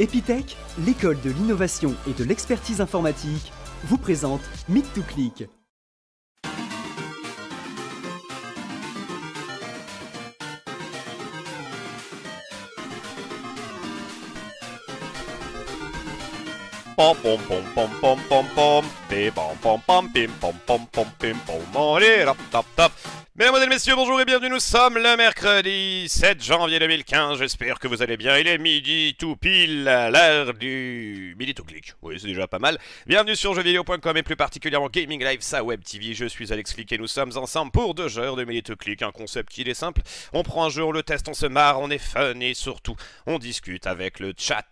Epitech, l'école de l'innovation et de l'expertise informatique, vous présente Meet2Click. Mesdames et messieurs, bonjour et bienvenue, nous sommes le mercredi 7 janvier 2015, j'espère que vous allez bien, il est midi tout pile, à l'heure du Meet2Click, oui c'est déjà pas mal. Bienvenue sur jeuxvideo.com et plus particulièrement Gaming Live, sa web TV, je suis Alex Flick et nous sommes ensemble pour 2 heures de Meet2Click, un concept qui est simple, on prend un jeu, on le teste, on se marre, on est fun et surtout on discute avec le chat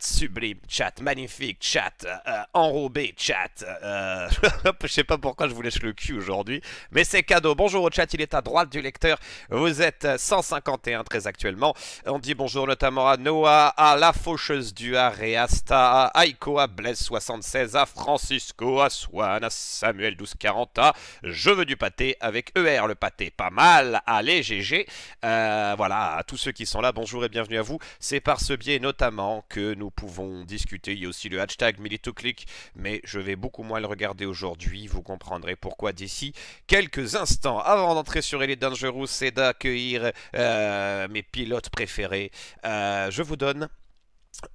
sublime, chat magnifique, chat enrobé, chat, je sais pas pourquoi je vous lèche le cul aujourd'hui, mais c'est cadeau. Bonjour au chat, il est à droite du lecteur, vous êtes 151 très actuellement, on dit bonjour notamment à Noah, à la faucheuse du Areasta, à Aiko, à Blaise76, à Francisco, à Swan, à Samuel1240, à Je veux du pâté avec ER, le pâté pas mal, allez GG, voilà, à tous ceux qui sont là, bonjour et bienvenue à vous, c'est par ce biais notamment que nous pouvons discuter, il y a aussi le hashtag Meet2Click, mais je vais beaucoup moins le regarder aujourd'hui, vous comprendrez pourquoi d'ici quelques instants. Avant d'entrer sur Elite Dangerous et d'accueillir mes pilotes préférés, je vous donne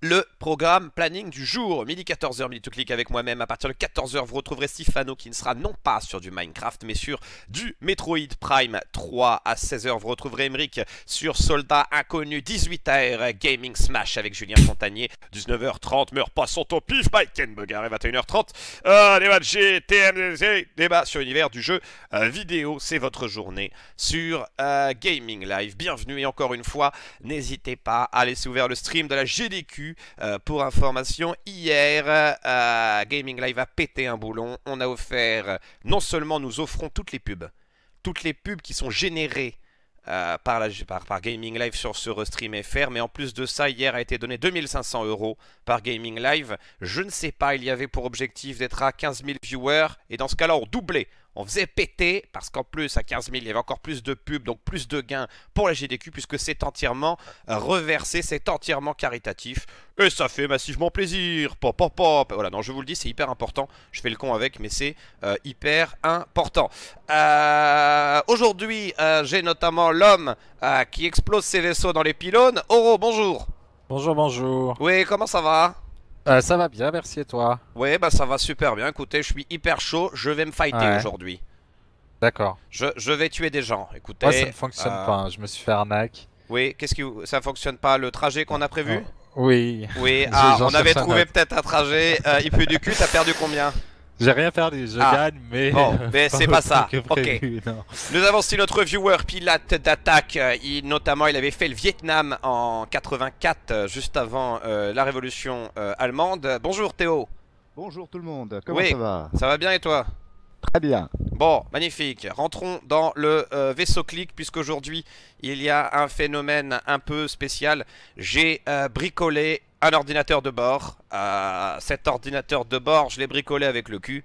le programme planning du jour. Midi 14h, Meet2Click avec moi-même. À partir de 14h, vous retrouverez Stefano qui ne sera non pas sur du Minecraft, mais sur du Metroid Prime 3. À 16h, vous retrouverez Emeric sur Soldat Inconnu. 18h, Gaming Smash avec Julien Fontanier. 19h30, meurt pas son top pif, Ken Bogaré. 21h30, débat de GTMC, débat sur l'univers du jeu vidéo. C'est votre journée sur Gaming Live. Bienvenue et encore une fois, n'hésitez pas à laisser ouvert le stream de la GDQ. Pour information, hier, Gaming Live a pété un boulon. On a offert, non seulement nous offrons toutes les pubs qui sont générées par Gaming Live sur ce Restream FR, mais en plus de ça, hier a été donné 2500 € par Gaming Live. Je ne sais pas, il y avait pour objectif d'être à 15 000 viewers, et dans ce cas-là, on doublait. On faisait péter, parce qu'en plus, à 15 000, il y avait encore plus de pubs, donc plus de gains pour la GDQ, puisque c'est entièrement reversé, c'est entièrement caritatif. Et ça fait massivement plaisir. Pop, pop, pop. Voilà, non, je vous le dis, c'est hyper important. Je fais le con avec, mais c'est hyper important. Aujourd'hui, j'ai notamment l'homme qui explose ses vaisseaux dans les pylônes. Oro, bonjour. Bonjour, bonjour. Oui, comment ça va ? Ça va bien, merci et toi? Ouais, bah ça va super bien, écoutez, je suis hyper chaud, je vais me fighter aujourd'hui. D'accord. Je vais tuer des gens, écoutez. Moi ça ne fonctionne pas, hein. Je me suis fait arnaque. Oui, qu'est-ce qui... ça fonctionne pas, le trajet qu'on a prévu? Oui. Oui, ah, on avait trouvé peut-être un trajet, il pue du cul, t'as perdu combien? J'ai rien perdu, je gagne, mais... Bon, mais c'est pas ça, prévu, ok. Non. Nous avons aussi notre viewer pilote d'attaque, notamment il avait fait le Vietnam en 84, juste avant la révolution allemande. Bonjour Théo. Bonjour tout le monde, comment ça va? Ça va bien et toi? Très bien. Bon, magnifique. Rentrons dans le vaisseau clic, puisqu'aujourd'hui, il y a un phénomène un peu spécial. J'ai bricolé un ordinateur de bord. Cet ordinateur de bord, je l'ai bricolé avec le cul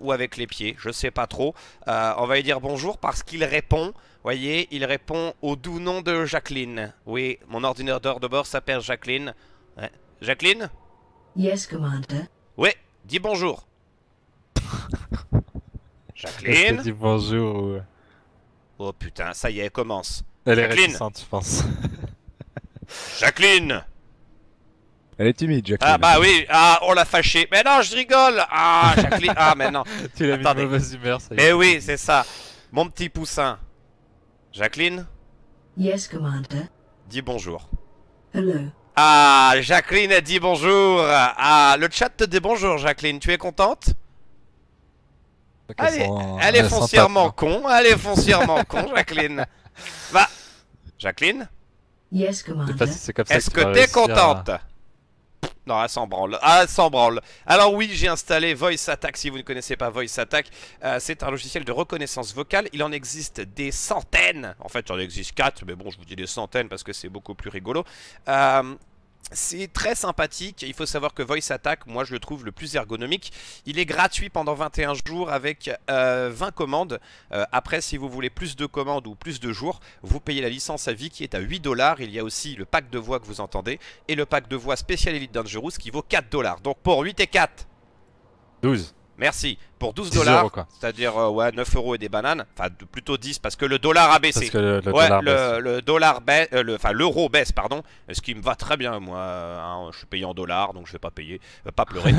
ou avec les pieds, je sais pas trop. On va lui dire bonjour parce qu'il répond, voyez, il répond au doux nom de Jacqueline. Oui, mon ordinateur de bord s'appelle Jacqueline. Ouais. Jacqueline? Yes, Commander. Oui, dis bonjour. Jacqueline dit bonjour. Ouais. Oh putain, ça y est, elle commence. Elle est réticente, je pense. Jacqueline. Elle est timide, Jacqueline. Ah bah oui, ah, on l'a fâchée. Mais non, je rigole. Ah, Jacqueline, ah mais non. Tu l'as mis de mauvaise humeur, ça y est. Mais oui, c'est ça. Mon petit poussin. Jacqueline. Yes, Commander. Dis bonjour. Hello. Ah, Jacqueline a dit bonjour. Ah, le chat te dit bonjour, Jacqueline. Tu es contente? Elle est foncièrement con, elle est foncièrement con, Jacqueline. Bah, Jacqueline. Yes, Commander. Est-ce que t'es contente? Non, elle s'en branle. Ah, elle s'en branle. Alors oui, j'ai installé VoiceAttack. Si vous ne connaissez pas VoiceAttack, c'est un logiciel de reconnaissance vocale. Il en existe des centaines. En fait, il en existe 4, mais bon, je vous dis des centaines parce que c'est beaucoup plus rigolo. C'est très sympathique. Il faut savoir que VoiceAttack, moi je le trouve le plus ergonomique. Il est gratuit pendant 21 jours avec 20 commandes. Après, si vous voulez plus de commandes ou plus de jours, vous payez la licence à vie qui est à 8 $. Il y a aussi le pack de voix que vous entendez et le pack de voix spécial Elite Dangerous qui vaut 4 $. Donc pour 8 et 4, 12. Merci. Pour 12 $, c'est-à-dire ouais, 9 € et des bananes, enfin plutôt 10 parce que le dollar a baissé. Parce que l'euro baisse, pardon, ce qui me va très bien, moi, hein, je suis payé en dollars, donc je vais pas payer, pas pleurer.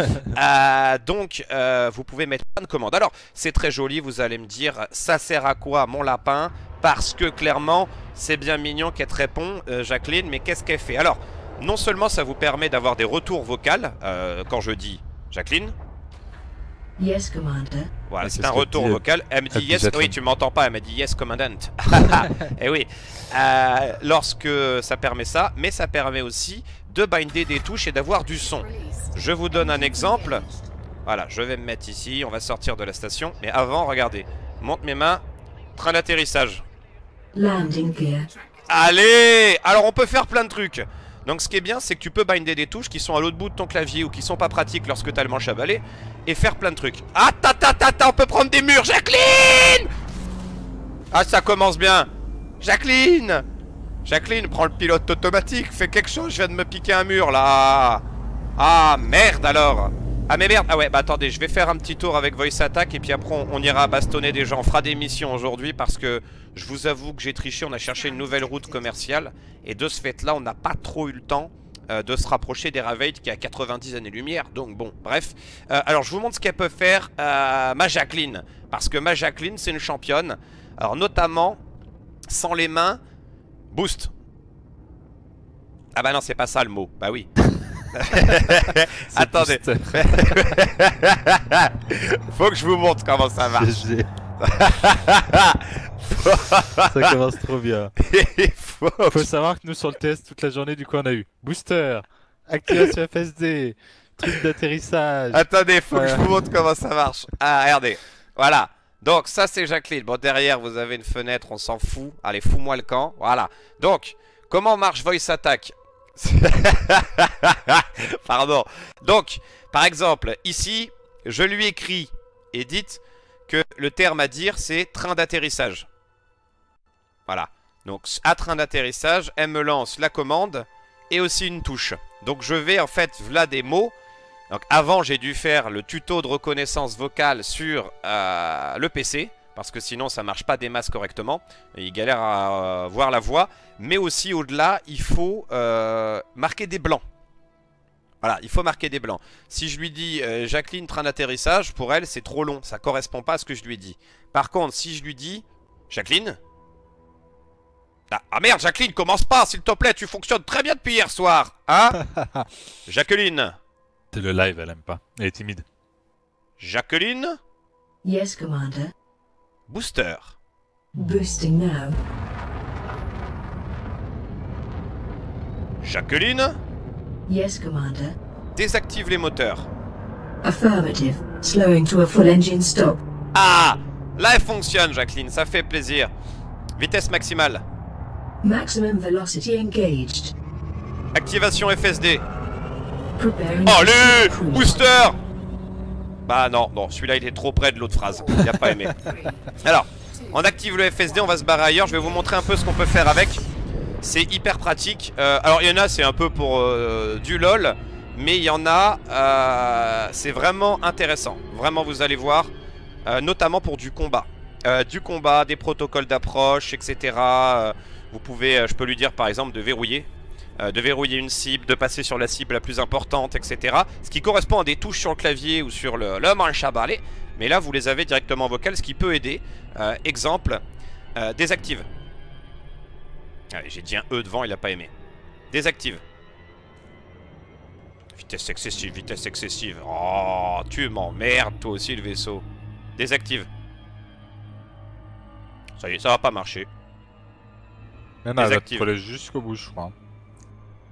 Donc vous pouvez mettre plein de commandes. Alors c'est très joli, vous allez me dire, ça sert à quoi mon lapin? Parce que clairement, c'est bien mignon qu'elle te répond, Jacqueline, mais qu'est-ce qu'elle fait? Alors, non seulement ça vous permet d'avoir des retours vocaux, quand je dis Jacqueline. Yes, Commander. Voilà, c'est un retour vocal. Elle me dit yes. Oui, tu m'entends pas. Elle m'a dit yes, Commandant. Et oui. Lorsque ça permet ça, mais ça permet aussi de binder des touches et d'avoir du son. Je vous donne un exemple. Voilà, je vais me mettre ici. On va sortir de la station. Mais avant, regardez. Monte mes mains. Train d'atterrissage. Landing gear. Allez. Alors, on peut faire plein de trucs. Donc ce qui est bien, c'est que tu peux binder des touches qui sont à l'autre bout de ton clavier ou qui sont pas pratiques lorsque t'as le manche à balai et faire plein de trucs. Ah ta, on peut prendre des murs, Jacqueline! Ah ça commence bien, Jacqueline! Jacqueline, prends le pilote automatique, fais quelque chose, je viens de me piquer un mur là. Ah merde alors. Ah mais merde, ah ouais bah attendez, je vais faire un petit tour avec VoiceAttack et puis après on ira bastonner des gens, on fera des missions aujourd'hui parce que je vous avoue que j'ai triché, on a cherché une nouvelle route commerciale et de ce fait là on n'a pas trop eu le temps de se rapprocher des Ravage qui a 90 années-lumière, donc bon bref. Alors je vous montre ce qu'elle peut faire ma Jacqueline, parce que ma Jacqueline c'est une championne, alors notamment sans les mains, boost. Ah bah non c'est pas ça le mot, bah oui. Attendez. Faut que je vous montre comment ça marche. Ça commence trop bien. Faut savoir que nous sur le test toute la journée du coup on a eu booster, activation FSD, truc d'atterrissage. Attendez, faut que je vous montre comment ça marche. Ah regardez, voilà. Donc ça c'est Jacqueline. Bon derrière vous avez une fenêtre, on s'en fout. Allez fous-moi le camp. Voilà. Donc comment marche VoiceAttack? Pardon. Donc par exemple ici je lui écris et dites que le terme à dire c'est train d'atterrissage. Voilà. Donc à train d'atterrissage, elle me lance la commande et aussi une touche. Donc je vais en fait, voilà des mots. Donc avant j'ai dû faire le tuto de reconnaissance vocale sur le PC, parce que sinon ça marche pas des masses correctement, il galère à voir la voix. Mais aussi au-delà il faut marquer des blancs. Voilà, il faut marquer des blancs. Si je lui dis Jacqueline train d'atterrissage, pour elle c'est trop long, ça correspond pas à ce que je lui ai dit. Par contre si je lui dis Jacqueline, ah merde Jacqueline commence pas s'il te plaît, tu fonctionnes très bien depuis hier soir, hein. Jacqueline. C'est le live, elle aime pas, elle est timide. Jacqueline. Yes Commander. Booster. Boosting now. Jacqueline. Yes, Commander. Désactive les moteurs. Affirmative. Slowing to a full engine stop. Ah, là elle fonctionne, Jacqueline, ça fait plaisir. Vitesse maximale. Maximum velocity engaged. Activation FSD. Preparing. Allez, booster. Bah non, non, celui-là il est trop près de l'autre phrase, il n'a pas aimé. Alors, on active le FSD, on va se barrer ailleurs, je vais vous montrer un peu ce qu'on peut faire avec. C'est hyper pratique, alors il y en a c'est un peu pour du lol, mais il y en a, c'est vraiment intéressant. Vraiment vous allez voir, notamment pour du combat. Des protocoles d'approche, etc. Vous pouvez, je peux lui dire par exemple de verrouiller. Une cible, de passer sur la cible la plus importante, etc. Ce qui correspond à des touches sur le clavier ou sur le manche à balai. Mais là vous les avez directement en vocal, ce qui peut aider. Exemple, désactive. J'ai dit un E devant, il a pas aimé. Désactive. Vitesse excessive, vitesse excessive. Oh, tu m'emmerdes toi aussi le vaisseau. Désactive. Ça y est, ça va pas marcher. Même à désactive jusqu'au bout je crois.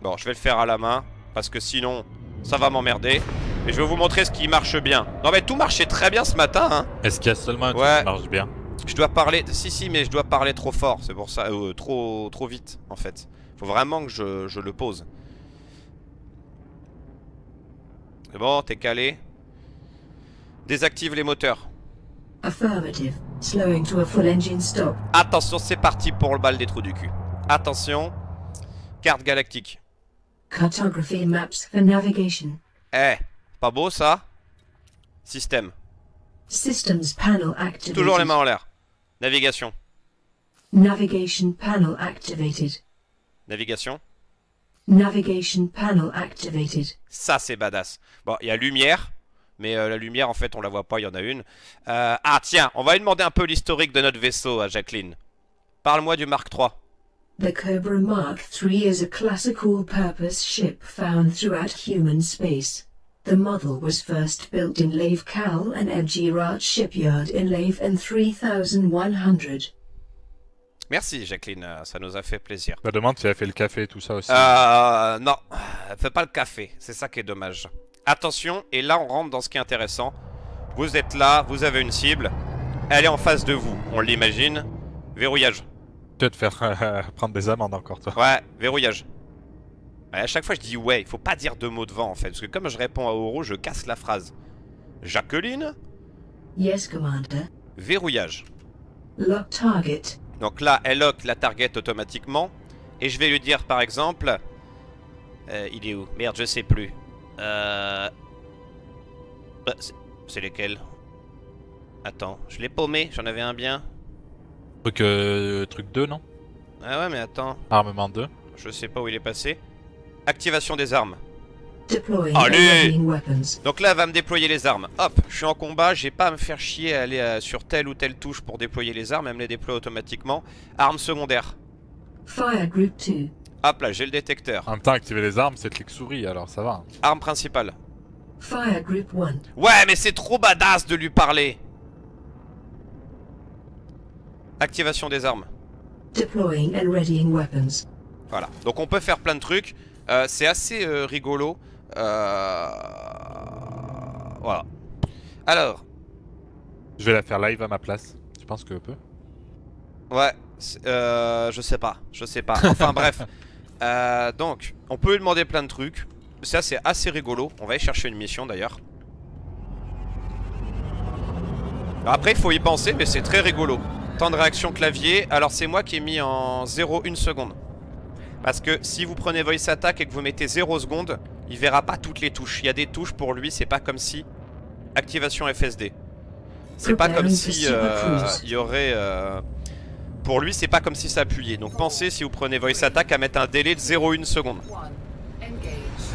Bon, je vais le faire à la main, parce que sinon, ça va m'emmerder. Et je vais vous montrer ce qui marche bien. Non mais tout marchait très bien ce matin, hein. Est-ce qu'il y a seulement un truc qui marche bien? Je dois parler... Si, mais je dois parler trop fort, c'est pour ça... trop vite, en fait. Faut vraiment que je le pose. C'est bon, t'es calé. Désactive les moteurs. Affirmative. Slowing to a full engine stop. Attention, c'est parti pour le bal des trous du cul. Attention. Carte galactique. Cartography maps for navigation. Eh, pas beau ça? Système. Systems panel activated. Toujours les mains en l'air. Navigation. Navigation panel activated. Navigation. Navigation panel activated. Ça c'est badass. Bon, il y a lumière. Mais la lumière en fait on la voit pas, il y en a une. Ah tiens, on va lui demander un peu l'historique de notre vaisseau à Jacqueline. Parle-moi du Mark III. The Cobra Mark III is a classical purpose ship found throughout human space. The model was first built in Lave Cal and Edgerat Shipyard in Lave and 3100. Merci Jacqueline, ça nous a fait plaisir. Je me demande si elle a fait le café et tout ça aussi. Non, elle fait pas le café, c'est ça qui est dommage. Attention, et là on rentre dans ce qui est intéressant. Vous êtes là, vous avez une cible. Elle est en face de vous, on l'imagine. Verrouillage. Tu vas te faire prendre des amendes encore toi. Ouais, verrouillage. À chaque fois je dis ouais, il faut pas dire deux mots devant en fait. Parce que comme je réponds à Oro, je casse la phrase. Jacqueline? Yes, Commander. Verrouillage. Lock target. Donc là, elle lock la target automatiquement. Et je vais lui dire par exemple... il est où? Merde, je sais plus. C'est lesquels? Attends, je l'ai paumé, j'en avais un bien. Truc 2, non? Ah ouais, mais attends. Armement 2. Je sais pas où il est passé. Activation des armes. Allez! Donc là, elle va me déployer les armes. Hop, je suis en combat, j'ai pas à me faire chier à aller sur telle ou telle touche pour déployer les armes, elle me les déploie automatiquement. Armes secondaires. Fire group 2. Hop là, j'ai le détecteur. En même temps, activer les armes, c'est clic souris, alors ça va. Arme principale. Fire group 1. Ouais, mais c'est trop badass de lui parler. Activation des armes. Deploying and readying weapons. Voilà, donc on peut faire plein de trucs. C'est assez rigolo. Voilà. Alors. Je vais la faire live à ma place. Tu penses que peut? Ouais, je sais pas. Je sais pas. Enfin bref. Donc, on peut lui demander plein de trucs. Ça, c'est assez rigolo. On va aller chercher une mission d'ailleurs. Après, il faut y penser, mais c'est très rigolo. Temps de réaction clavier. Alors, c'est moi qui ai mis en 0,1 seconde. Parce que si vous prenez VoiceAttack et que vous mettez 0 secondes, il verra pas toutes les touches. Il y a des touches pour lui, c'est pas comme si. Activation FSD. C'est pas comme si il y aurait. Pour lui, c'est pas comme si ça appuyait. Donc pensez, si vous prenez VoiceAttack, à mettre un délai de 0,1 seconde. Je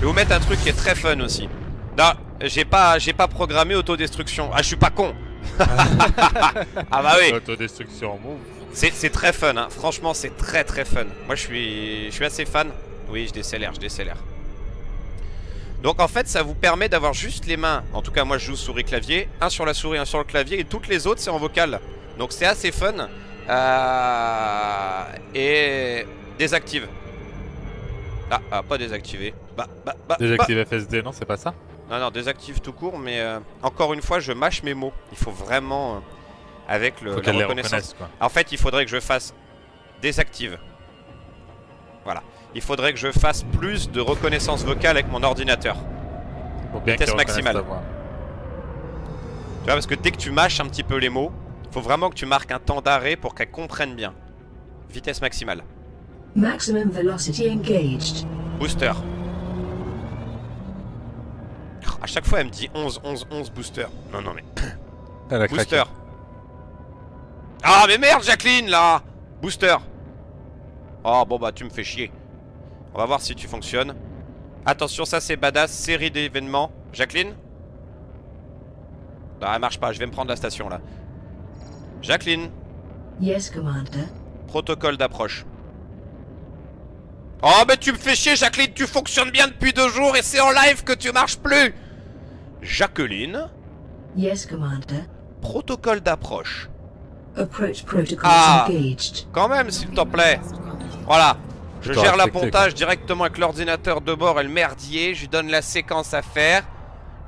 vais vous mettre un truc qui est très fun aussi. Non, j'ai pas programmé autodestruction. Ah, je suis pas con. Ah bah oui. Autodestruction, bon. C'est très fun, hein. Franchement c'est très fun. Moi je suis assez fan. Oui, je décélère. Donc en fait ça vous permet d'avoir juste les mains. En tout cas moi je joue souris clavier. Un sur la souris, un sur le clavier. Et toutes les autres c'est en vocal. Donc c'est assez fun. Et désactive. Ah pas désactiver. Désactive FSD, non c'est pas ça? Non désactive tout court. Mais encore une fois je mâche mes mots. Il faut vraiment... Avec la reconnaissance. Quoi. En fait, il faudrait que je fasse désactive. Voilà. Il faudrait que je fasse plus de reconnaissance vitesse avec mon ordinateur. Pour bien vitesse maximale. Tu vois, parce que dès que tu mâches un petit peu les mots, il faut vraiment que tu marques un temps d'arrêt pour qu'elle comprenne bien. Vitesse maximale. Maximum velocity engaged. Booster. À chaque fois, elle me dit 11 booster. Non, mais. Elle a booster. Craqué. Ah mais merde Jacqueline là. Booster. Oh bon bah tu me fais chier. On va voir si tu fonctionnes. Attention ça c'est badass. Série d'événements. Jacqueline. Non elle marche pas. Je vais me prendre la station là. Jacqueline. Yes Commander. Protocole d'approche. Oh mais tu me fais chier Jacqueline. Tu fonctionnes bien depuis 2 jours. Et c'est en live que tu marches plus. Jacqueline. Yes Commander. Protocole d'approche. Ah, quand même s'il te plaît. Voilà, je gère l'appontage directement avec l'ordinateur de bord et le merdier. Je lui donne la séquence à faire.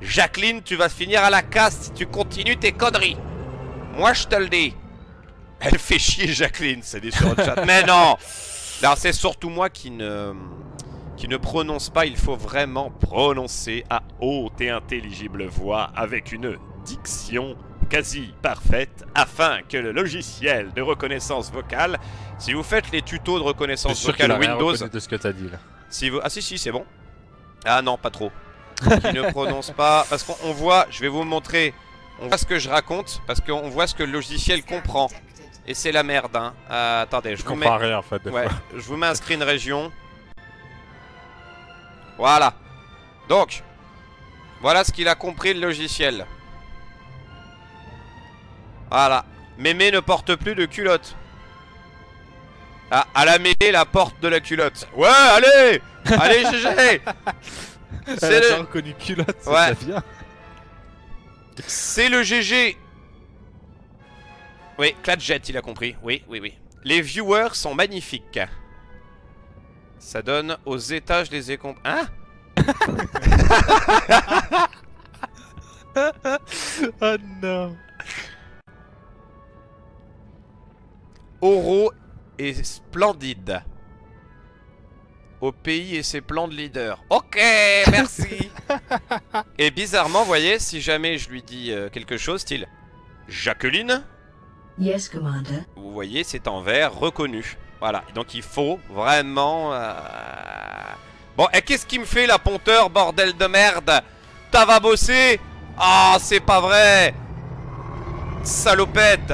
Jacqueline, tu vas finir à la casse si tu continues tes conneries. Moi je te le dis. Elle fait chier Jacqueline, c'est dit sur le chat. Mais non, c'est surtout moi qui ne qui ne prononce pas, il faut vraiment prononcer à haute et intelligible voix avec une diction quasi parfaite afin que le logiciel de reconnaissance vocale, si vous faites les tutos de reconnaissance vocale Windows... de ce que t'as dit là. Si vous... Ah si si c'est bon. Ah non pas trop. Qui ne prononce pas... Parce qu'on voit, je vais vous montrer, on voit ce que je raconte, parce qu'on voit ce que le logiciel comprend. Et c'est la merde hein. Attendez, je vous mets... rien, en fait, ouais, je vous mets un screen région. Voilà. Donc, voilà ce qu'il a compris le logiciel. Voilà. Mémé ne porte plus de culotte. Ah, à la Mémé la porte de la culotte. Ouais, allez. Allez, GG. C'est le... reconnu culotte, ouais. C'est le GG. Oui, Cladjet, il a compris. Oui, oui, oui. Les viewers sont magnifiques. Ça donne aux étages des écombres. Hein? Oh non. Oro est splendide. Au pays et ses plans de leader. Ok, merci. Et bizarrement, vous voyez, si jamais je lui dis quelque chose, style Jacqueline. Yes, Commander. Vous voyez, c'est en vert, reconnu. Voilà, donc il faut vraiment... Bon, et qu'est-ce qui me fait la ponteur, bordel de merde? T'as va bosser? Ah, oh, c'est pas vrai. Salopette.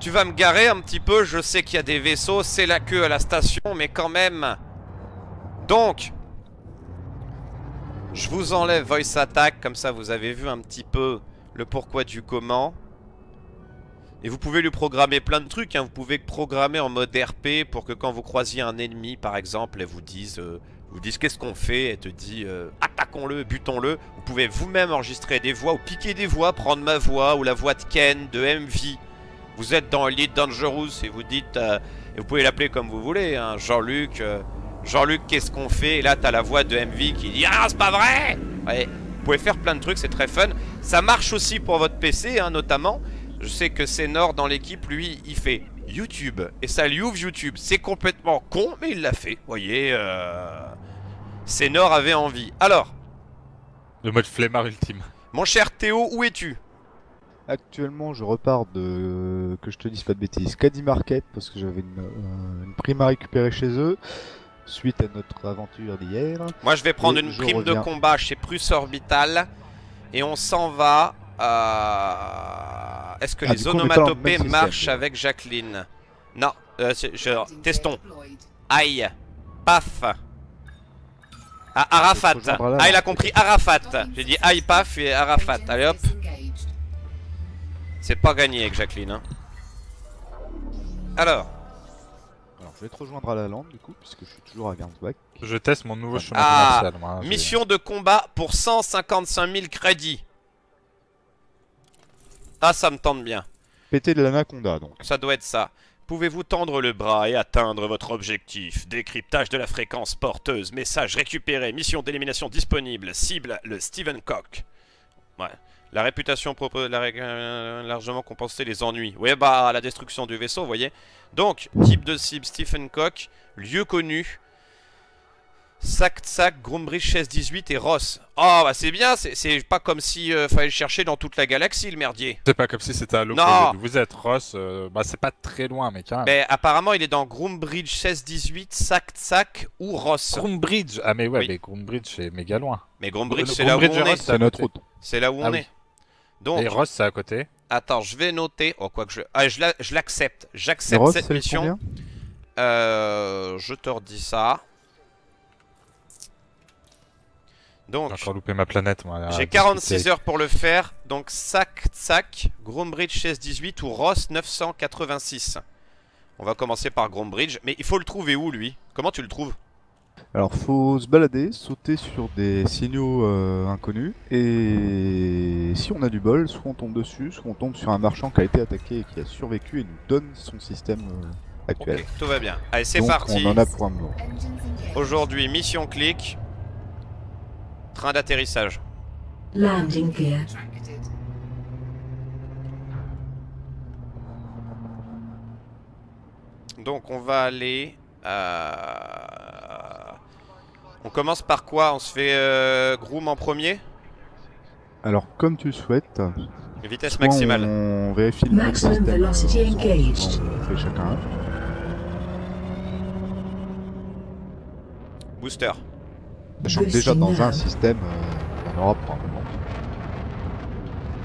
Tu vas me garer un petit peu, je sais qu'il y a des vaisseaux, c'est la queue à la station, mais quand même... Donc, je vous enlève VoiceAttack, comme ça vous avez vu un petit peu le pourquoi du comment. Et vous pouvez lui programmer plein de trucs, hein. Vous pouvez programmer en mode RP pour que quand vous croisiez un ennemi par exemple, elle vous dise qu'est-ce qu'on fait, elle te dit attaquons-le, butons-le. Vous pouvez vous-même enregistrer des voix ou piquer des voix, prendre ma voix ou la voix de Ken, de MV. Vous êtes dans Elite Dangerous et vous dites, et vous pouvez l'appeler comme vous voulez, hein, Jean-Luc, Jean-Luc qu'est-ce qu'on fait? Et là t'as la voix de MV qui dit ah c'est pas vrai. Ouais, vous pouvez faire plein de trucs, c'est très fun. Ça marche aussi pour votre PC hein, notamment. Je sais que Cénor dans l'équipe, lui, il fait YouTube. Et ça lui ouvre YouTube. C'est complètement con, mais il l'a fait. Vous voyez, Cénor avait envie. Alors. Le mode flemmard ultime. Mon cher Théo, où es-tu? Actuellement, je repars de... Que je te dise pas de bêtises. Caddy Market, parce que j'avais une prime à récupérer chez eux. Suite à notre aventure d'hier. Moi, je vais prendre une prime de combat chez Prusse Orbital. Et on s'en va... Est-ce que les onomatopées marchent avec Jacqueline? Non, testons. Aïe. Paf. Ah, Arafat. Ah, il a compris Arafat. J'ai dit aïe, paf et Arafat. Allez hop. C'est pas gagné avec Jacqueline. Hein. Alors. Alors, je vais te rejoindre à Lalande du coup, puisque je suis toujours à Gersbach. Je teste mon nouveau chemin commercial. Moi, mission de combat pour 155 000 crédits. Ah, ça me tente bien. Péter de l'anaconda, donc. Ça doit être ça. Pouvez-vous tendre le bras et atteindre votre objectif? Décryptage de la fréquence porteuse. Message récupéré. Mission d'élimination disponible. Cible le Stephen Cock. Ouais. La réputation propose largement compenser les ennuis. Ouais, bah, la destruction du vaisseau, vous voyez. Donc, type de cible Stephen Cock. Lieu connu. Sac-Sac, Groombridge 1618 et Ross. Oh bah c'est bien, c'est pas comme si fallait le chercher dans toute la galaxie le merdier. C'est pas comme si c'était à l'opposé d'où vous êtes. Ross, bah c'est pas très loin mec. Hein. Mais apparemment il est dans Groombridge 1618, Sac-Sac ou Ross. Groombridge, ah mais ouais, oui. Mais Groombridge c'est méga loin. Mais Groombridge c'est là où on est. C'est notre route. C'est là où on est. Donc, et Ross c'est à côté. Attends, je vais noter. Oh quoi que je... Ah je l'accepte, j'accepte cette mission. Je te redis ça. Donc, j'ai encore loupé ma planète moi. J'ai 46 heures pour le faire. Donc Sac-Sac, Groombridge 1618 ou Ross 986. On va commencer par Groombridge. Mais il faut le trouver où lui? Comment tu le trouves? Alors faut se balader, sauter sur des signaux inconnus. Et si on a du bol, soit on tombe dessus, soit on tombe sur un marchand qui a été attaqué et qui a survécu et nous donne son système actuel. Okay, tout va bien. Allez c'est parti. On en a pour un moment. Aujourd'hui mission clic. Train d'atterrissage. Landing gear. Donc on va aller On commence par quoi? On se fait Groom en premier? Alors comme tu souhaites. Vitesse maximale. On vérifie le maximum velocity engaged. On fait chacun. Booster. Sachant que déjà dans un système en Europe probablement.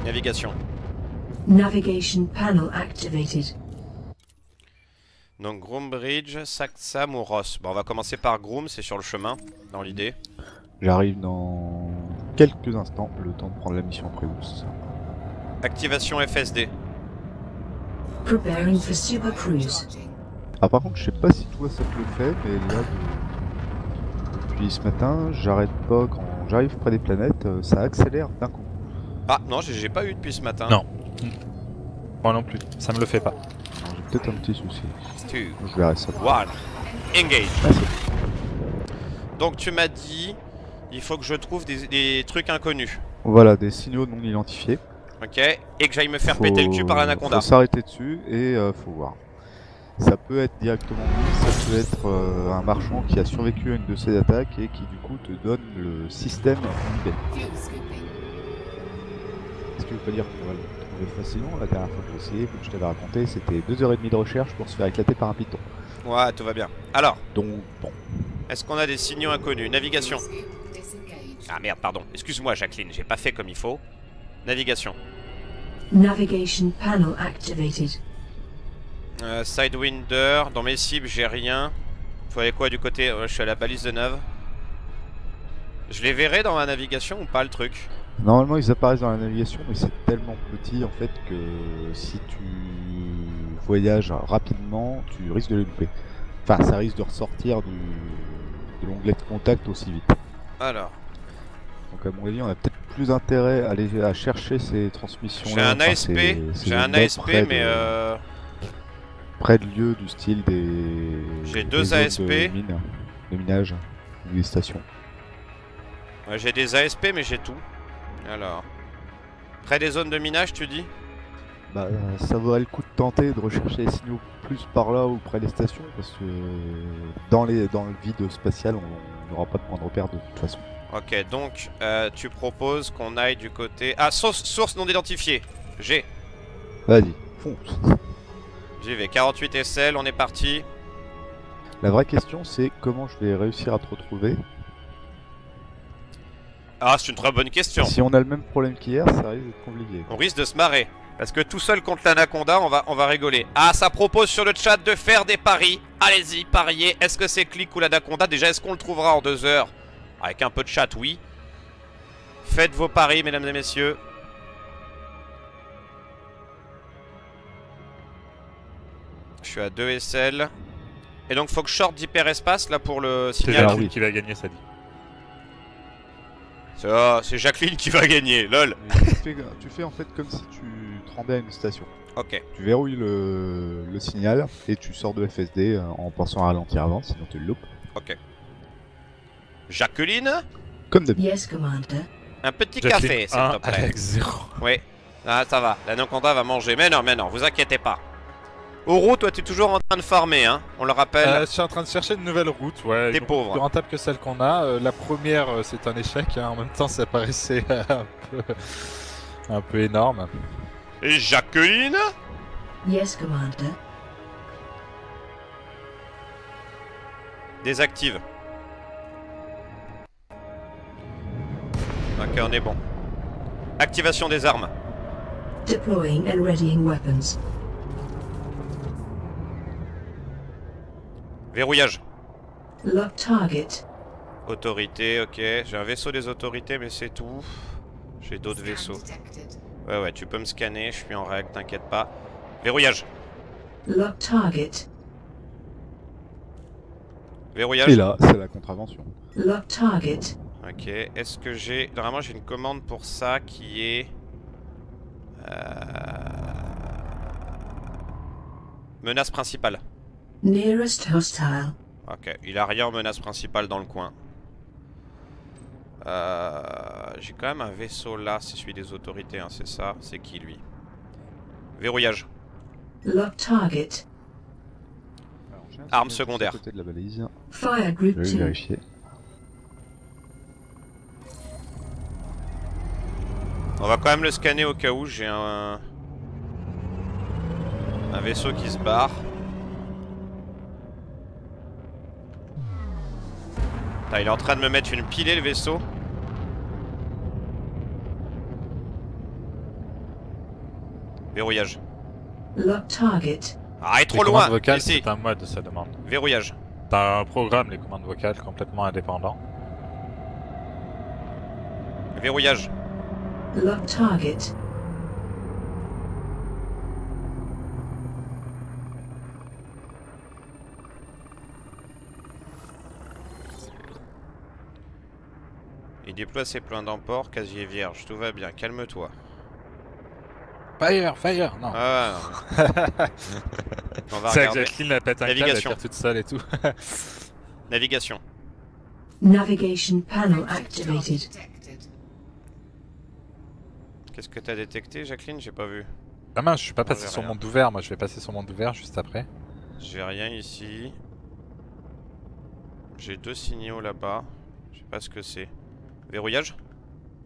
Navigation. Navigation panel activated. Donc Groombridge, Saksam ou Ross. Bon, on va commencer par Groom, c'est sur le chemin, dans l'idée. J'arrive dans quelques instants, le temps de prendre la mission Prévous. Activation FSD. Preparing for super cruise. Ah par contre, je sais pas si toi ça te le fait, mais là depuis ce matin, j'arrête pas quand j'arrive près des planètes, ça accélère d'un coup. Ah non, j'ai pas eu depuis ce matin. Non. Moi non plus, ça me le fait pas. J'ai peut-être un petit souci. Je verrai ça. One. Engage. Merci. Donc tu m'as dit, il faut que je trouve des trucs inconnus. Voilà, des signaux non identifiés. Ok, et que j'aille me faire péter le cul par l'anaconda. Faut s'arrêter dessus et faut voir. Ça peut être directement lui, ça peut être un marchand qui a survécu à une de ces attaques et qui du coup te donne le système IP. Est-ce que je peux dire qu'on va le trouver facilement? La dernière fois que j'ai essayé, comme je t'avais raconté, c'était 2 h 30 de recherche pour se faire éclater par un python. Ouais, tout va bien. Alors, donc bon. Est-ce qu'on a des signaux inconnus? Navigation. Ah merde, pardon. Excuse-moi Jacqueline, j'ai pas fait comme il faut. Navigation. Navigation panel activated. Sidewinder, dans mes cibles j'ai rien. Faut aller quoi du côté? Je suis à la balise de nav. Je les verrai dans la navigation ou pas le truc? Normalement ils apparaissent dans la navigation mais c'est tellement petit en fait que si tu voyages rapidement tu risques de les louper. Enfin ça risque de ressortir de l'onglet de contact aussi vite. Alors. Donc à mon avis on a peut-être plus intérêt à aller à chercher ces transmissions. J'ai un ASP, mais près de lieux du style des. J'ai 2 ASP. De minage, des stations. Ouais, j'ai des ASP mais j'ai tout. Alors. Près des zones de minage tu dis? Bah ça vaudrait le coup de tenter de rechercher les signaux plus par là ou près des stations parce que dans le vide spatial on n'aura pas de point de repère de toute façon. Ok, donc tu proposes qu'on aille du côté... Ah, source non identifiée. G. Vas-y, fonce. J'y vais, 48 SL, on est parti. La vraie question, c'est comment je vais réussir à te retrouver? Ah, c'est une très bonne question. Si on a le même problème qu'hier, ça risque d'être compliqué. On risque de se marrer. Parce que tout seul contre l'anaconda, on va rigoler. Ah, ça propose sur le chat de faire des paris. Allez-y, pariez. Est-ce que c'est Click ou l'anaconda? Déjà, est-ce qu'on le trouvera en 2 heures? Avec un peu de chat, oui. Faites vos paris, mesdames et messieurs. Je suis à 2 SL. Et donc, faut que je sorte d'hyperespace là pour le signal. C'est Jacqueline qui va gagner, ça dit. C'est Jacqueline qui va gagner, lol. Tu fais en fait comme si tu te rendais à une station. Ok. Tu verrouilles le signal et tu sors de FSD en pensant à ralentir avant, sinon tu le loupes. Ok. Jacqueline? Comme d'habitude. Yes, un petit Jacqueline café, s'il te plaît. Avec 0. Oui. Ah, ça va. L'anaconda va manger. Mais non, vous inquiétez pas. Oro, toi, tu es toujours en train de farmer, hein? On le rappelle. Je suis en train de chercher une nouvelle route, ouais. T'es pauvre. Plus rentable que celle qu'on a. La première, c'est un échec. Hein. En même temps, ça paraissait un peu énorme. Et Jacqueline? Yes, commander. Désactive. Ok, on est bon. Activation des armes. Deploying and readying weapons. Verrouillage. Lock target. Autorité, ok. J'ai un vaisseau des autorités, mais c'est tout. J'ai d'autres vaisseaux. Ouais, ouais, tu peux me scanner, je suis en règle, t'inquiète pas. Verrouillage. Lock target. Verrouillage. Et là, c'est la contravention. Lock target. Ok, est-ce que j'ai... Normalement j'ai une commande pour ça qui est... Menace principale. Nearest hostile. Ok, il a rien en menace principale dans le coin. J'ai quand même un vaisseau là, c'est celui des autorités, hein, c'est ça. C'est qui lui? Verrouillage. Lock target. Arme secondaire. Côté de la balise. Je vais vérifier. On va quand même le scanner au cas où j'ai un vaisseau qui se barre. Putain, il est en train de me mettre une pilée le vaisseau. Verrouillage. Lock target. Ah, il est trop loin. C'est un mode, ça demande. Verrouillage. T'as un programme, les commandes vocales, complètement indépendant. Verrouillage. Lock target. Il déploie ses pleins d'emport, casier vierge, tout va bien, calme-toi. Fire, fire, non. Ah, non. On va regarder. Jacqueline la pète un câble, elle tire toute seule et tout. Navigation. Navigation panel activated. Qu'est-ce que t'as détecté, Jacqueline? J'ai pas vu. Ah mince, je suis pas passé sur monde ouvert, moi je vais passer sur monde ouvert juste après. J'ai rien ici. J'ai deux signaux là-bas. Je sais pas ce que c'est. Verrouillage.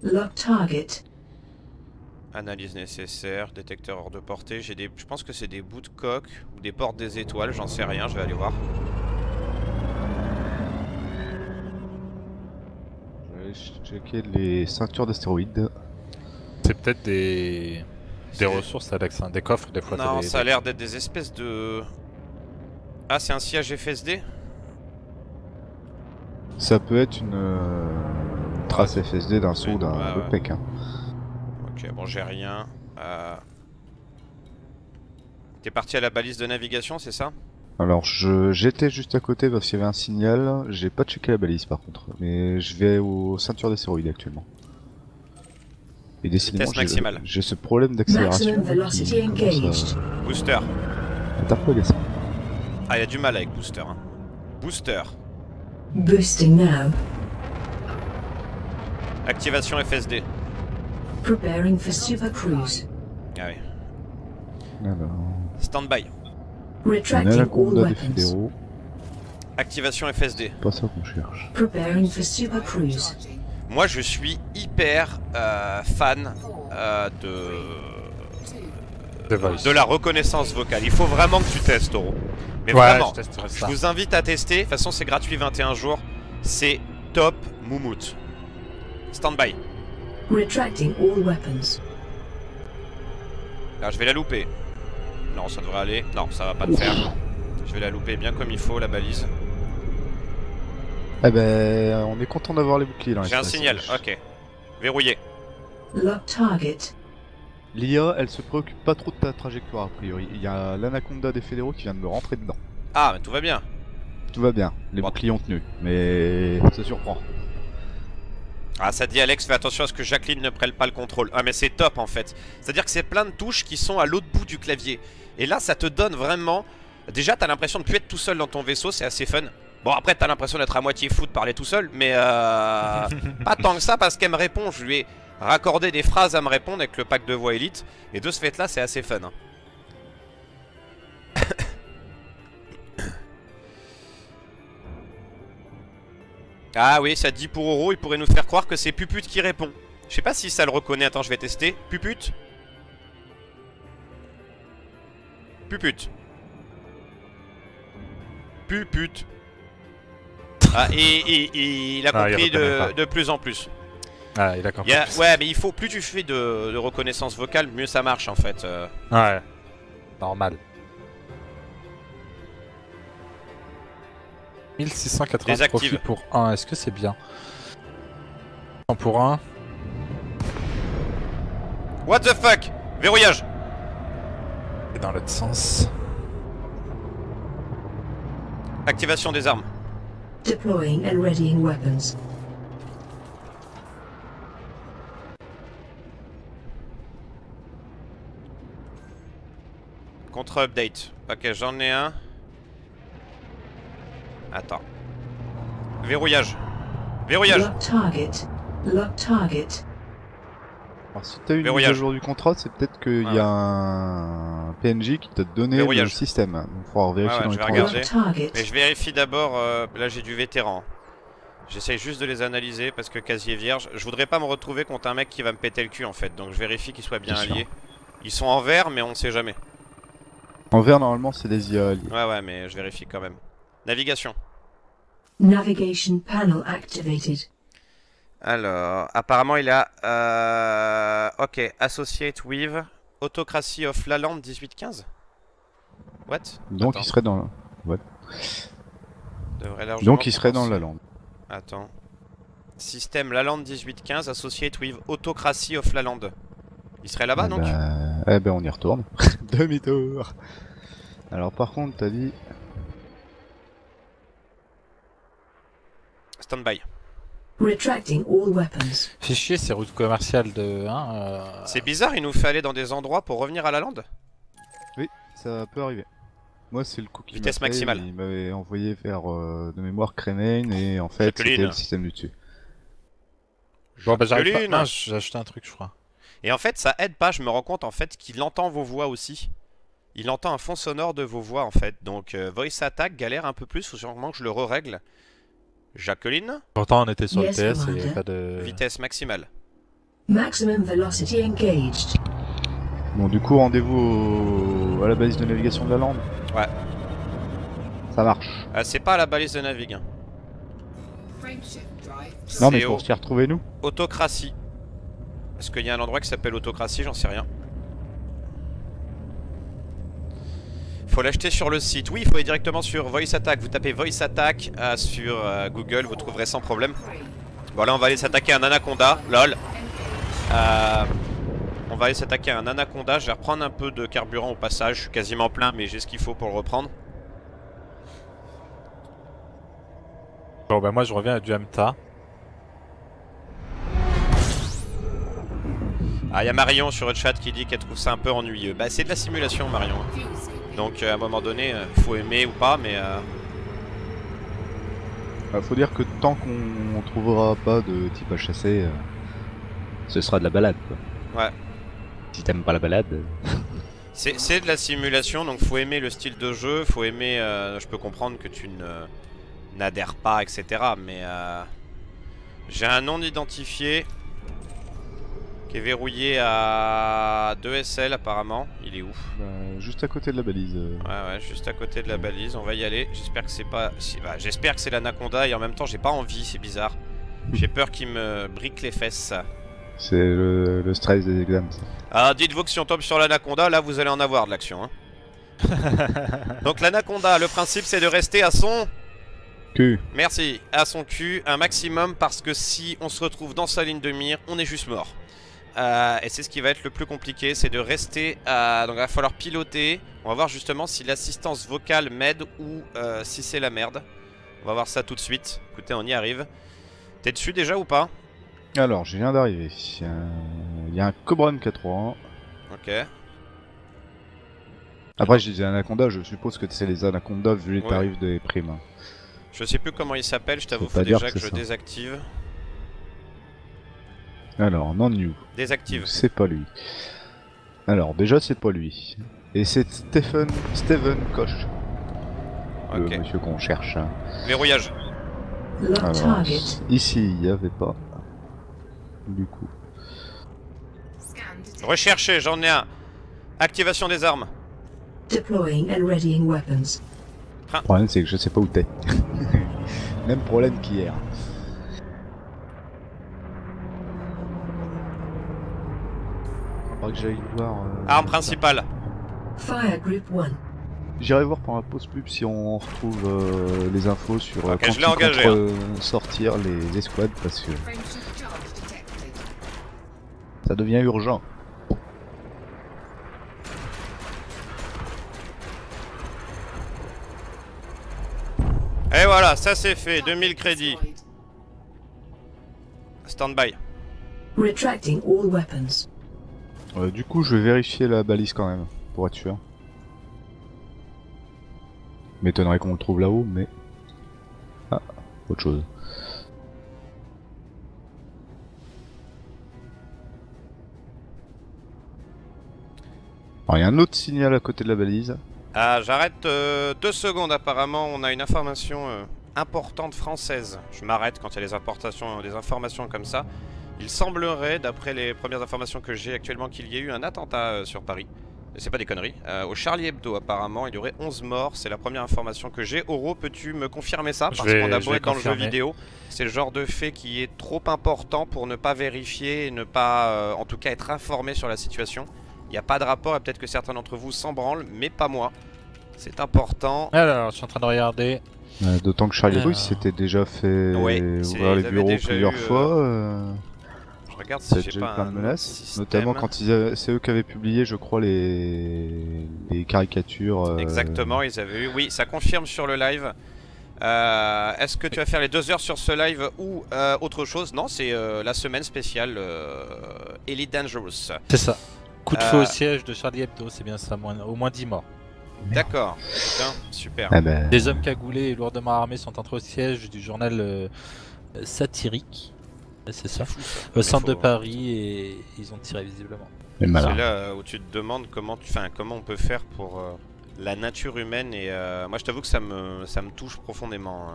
Lock target. Analyse nécessaire, détecteur hors de portée, je pense que c'est des bouts de coque ou des portes des étoiles, j'en sais rien, je vais aller voir. Je vais checker les ceintures d'astéroïdes. C'est peut-être des ressources Alex, hein, des coffres des fois. Non, ça a l'air d'être des espèces de... Ah, c'est un siège FSD? Ça peut être une trace FSD d'un saut d'un Epitech. Ok, bon, j'ai rien. T'es parti à la balise de navigation, c'est ça? Alors, j'étais juste à côté parce qu'il y avait un signal. J'ai pas checké la balise par contre. Mais je vais aux ceintures d'astéroïdes actuellement. Et décidément, j'ai ce problème d'accélération. Booster. Ah, il y a du mal avec booster. Hein. Booster. Boosting now. Activation FSD. Preparing for super cruise. Ah oui. Alors... Stand-by. Retracting all weapons. Activation FSD. Pas ça qu'on cherche. Preparing for super cruise. Moi je suis hyper fan de la reconnaissance vocale. Il faut vraiment que tu testes, Oro. Mais ouais, vraiment, je vous invite à tester. De toute façon c'est gratuit, 21 jours. C'est top moumoute. Stand-by. Retracting all weapons. Là, je vais la louper. Non, ça devrait aller. Non, ça va pas le faire. Je vais la louper bien comme il faut, la balise. Eh ben, on est content d'avoir les boucliers. J'ai un signal, ok. Verrouillé. Lock target. L'IA, elle se préoccupe pas trop de ta trajectoire, a priori. Il y a l'anaconda des fédéraux qui vient de me rentrer dedans. Ah, mais tout va bien. Tout va bien. Les boucliers ont tenu, mais ça surprend. Ah, ça dit Alex, fais attention à ce que Jacqueline ne prenne pas le contrôle. Ah mais c'est top en fait. C'est-à-dire que c'est plein de touches qui sont à l'autre bout du clavier. Et là ça te donne vraiment... Déjà t'as l'impression de plus être tout seul dans ton vaisseau, c'est assez fun. Bon après t'as l'impression d'être à moitié fou de parler tout seul. Mais pas tant que ça parce qu'elle me répond. Je lui ai raccordé des phrases à me répondre avec le pack de voix élite. Et de ce fait là c'est assez fun hein. Ah oui, ça dit pour Oro, il pourrait nous faire croire que c'est Puput qui répond. Je sais pas si ça le reconnaît, attends, je vais tester. Puput. Puput. Puput. Ah, et il a compris de plus en plus. Ah, il a compris. Ouais, mais il faut, plus tu fais de reconnaissance vocale, mieux ça marche en fait. Ouais, normal. 1680 profits pour 1, est-ce que c'est bien? Pour 1. What the fuck? Verrouillage. Et dans l'autre sens. Activation des armes. Deploying and readying weapons. Contre-update. Ok, j'en ai un. Attends. Verrouillage. Verrouillage. Lock target. Lock target. Alors si t'as eu le jour du contrat, c'est peut-être qu'il y a un PNJ qui t'a donné le système. Donc il faudra vérifier dans les transactions. Mais je vérifie d'abord, là j'ai du vétéran. J'essaye juste de les analyser parce que casier vierge. Je voudrais pas me retrouver contre un mec qui va me péter le cul en fait. Donc je vérifie qu'ils soient bien alliés. Ils sont en vert mais on ne sait jamais. En vert normalement c'est des IA alliés. Ouais ouais mais je vérifie quand même. Navigation. Navigation panel activated. Alors, apparemment il a... ok, associate with autocracy of Lalande 1815. What? Donc il serait dans la... What? Donc il serait dans Lalande. Attends. Système Lalande 1815 associate with autocracy of Lalande. Il serait là-bas donc? Eh ben on y retourne. Demi-tour. Alors par contre t'as dit... Stand-by. Retracting all weapons. C'est chier ces routes commerciales de... Hein, C'est bizarre, il nous fait aller dans des endroits pour revenir à Lalande. Oui, ça peut arriver. Moi c'est le coup qui vitesse maximale. Il m'avait envoyé faire de mémoire Cremaine et en fait c'était le système du dessus. Bon bah j'arrive pas, j'ai acheté un truc je crois. Et en fait ça aide pas, je me rends compte en fait qu'il entend vos voix aussi. Il entend un fond sonore de vos voix en fait. Donc VoiceAttack galère un peu plus, faut sûrement que je le re-règle. Jacqueline. Pourtant on était sur le TS et il n'y avait pas de... Vitesse maximale. Maximum velocity engaged. Bon du coup rendez-vous au... à la balise de navigation de Lalande. Ouais. Ça marche. C'est pas à la balise de navigue. Non mais pour s'y retrouver nous. Autocratie. Est-ce qu'il y a un endroit qui s'appelle Autocratie? J'en sais rien. Faut l'acheter sur le site. Oui, il faut aller directement sur VoiceAttack. Vous tapez VoiceAttack sur Google, vous trouverez sans problème. Bon, là on va aller s'attaquer à un Anaconda. Lol. On va aller s'attaquer à un Anaconda. Je vais reprendre un peu de carburant au passage. Je suis quasiment plein, mais j'ai ce qu'il faut pour le reprendre. Bon, bah moi je reviens à du Hamta. Ah, il y a Marion sur le chat qui dit qu'elle trouve ça un peu ennuyeux. Bah, c'est de la simulation, Marion. Donc à un moment donné, faut aimer ou pas, mais... faut dire que tant qu'on trouvera pas de type à chasser, ce sera de la balade, quoi. Ouais. Si t'aimes pas la balade... c'est de la simulation, donc faut aimer le style de jeu, faut aimer... je peux comprendre que tu n'adhères pas, etc. Mais j'ai un non identifié qui est verrouillé à 2SL apparemment. Il est où? Juste à côté de la balise. Ouais ouais, juste à côté de la balise, on va y aller. J'espère que c'est pas... j'espère que c'est l'Anaconda et en même temps j'ai pas envie, c'est bizarre. J'ai peur qu'il me brique les fesses. C'est le stress des examens. Ah, dites-vous que si on tombe sur l'Anaconda, là vous allez en avoir de l'action hein. Donc l'Anaconda, le principe c'est de rester à son... cul. Merci, à son cul un maximum parce que si on se retrouve dans sa ligne de mire, on est juste mort. Et c'est ce qui va être le plus compliqué, c'est de rester à... Donc il va falloir piloter. On va voir justement si l'assistance vocale m'aide ou si c'est la merde. On va voir ça tout de suite. Écoutez, on y arrive. T'es dessus déjà ou pas? Alors, je viens d'arriver. Il y a un Cobra Mark III. Ok. Après, je disais Anaconda, je suppose que c'est les Anacondas vu les tarifs des primes. Je sais plus comment ils s'appellent, je t'avoue déjà que je désactive. Alors, non-new. Désactive. C'est pas lui. Alors, déjà, c'est pas lui. Et c'est Stephen Koch. Ok. Le monsieur qu'on cherche. Verrouillage. Alors, ici, il n'y avait pas. Du coup. Recherchez, j'en ai un. Activation des armes. Deploying and readying weapons. Le problème, c'est que je sais pas où t'es. Même problème qu'hier. Que j'aille voir. Arme principale. Fire group 1. J'irai voir pendant la pause pub si on retrouve les infos sur quand je l'ai engagé, sortir les escouades parce que ça devient urgent. Et voilà, ça c'est fait. 2000 crédits. Stand by. Retracting all weapons. Du coup, je vais vérifier la balise quand même, pour être sûr. M'étonnerait qu'on le trouve là-haut, mais... Ah, autre chose. Il y a un autre signal à côté de la balise. Ah, j'arrête 2 secondes, apparemment on a une information importante française. Je m'arrête quand il y a des informations comme ça. Il semblerait, d'après les premières informations que j'ai actuellement, qu'il y ait eu un attentat sur Paris. C'est pas des conneries. Au Charlie Hebdo, apparemment, il y aurait 11 morts. C'est la première information que j'ai. Oro, peux-tu me confirmer ça? Parce qu'on a beau être dans le jeu vidéo, c'est le genre de fait qui est trop important pour ne pas vérifier et ne pas, en tout cas, être informé sur la situation. Il n'y a pas de rapport et peut-être que certains d'entre vous s'en branlent, mais pas moi. C'est important. Alors, je suis en train de regarder. D'autant que Charlie Hebdo, il s'était déjà fait ouvrir les bureaux plusieurs fois. Regarde si j'ai pas un menace, notamment quand c'est eux qui avaient publié, je crois, les caricatures. Exactement, ils avaient eu. Oui, ça confirme sur le live. Est-ce que tu vas faire les 2 heures sur ce live ou autre chose? Non, c'est la semaine spéciale Elite Dangerous. C'est ça. Coup de feu au siège de Charlie Hebdo, c'est bien ça, au moins 10 morts. D'accord, super. Ah ben... Des hommes cagoulés et lourdement armés sont entrés au siège du journal satirique. C'est ça, au centre de Paris, et ils ont tiré visiblement. C'est là où tu te demandes comment, comment on peut faire pour la nature humaine, et moi je t'avoue que ça me touche profondément,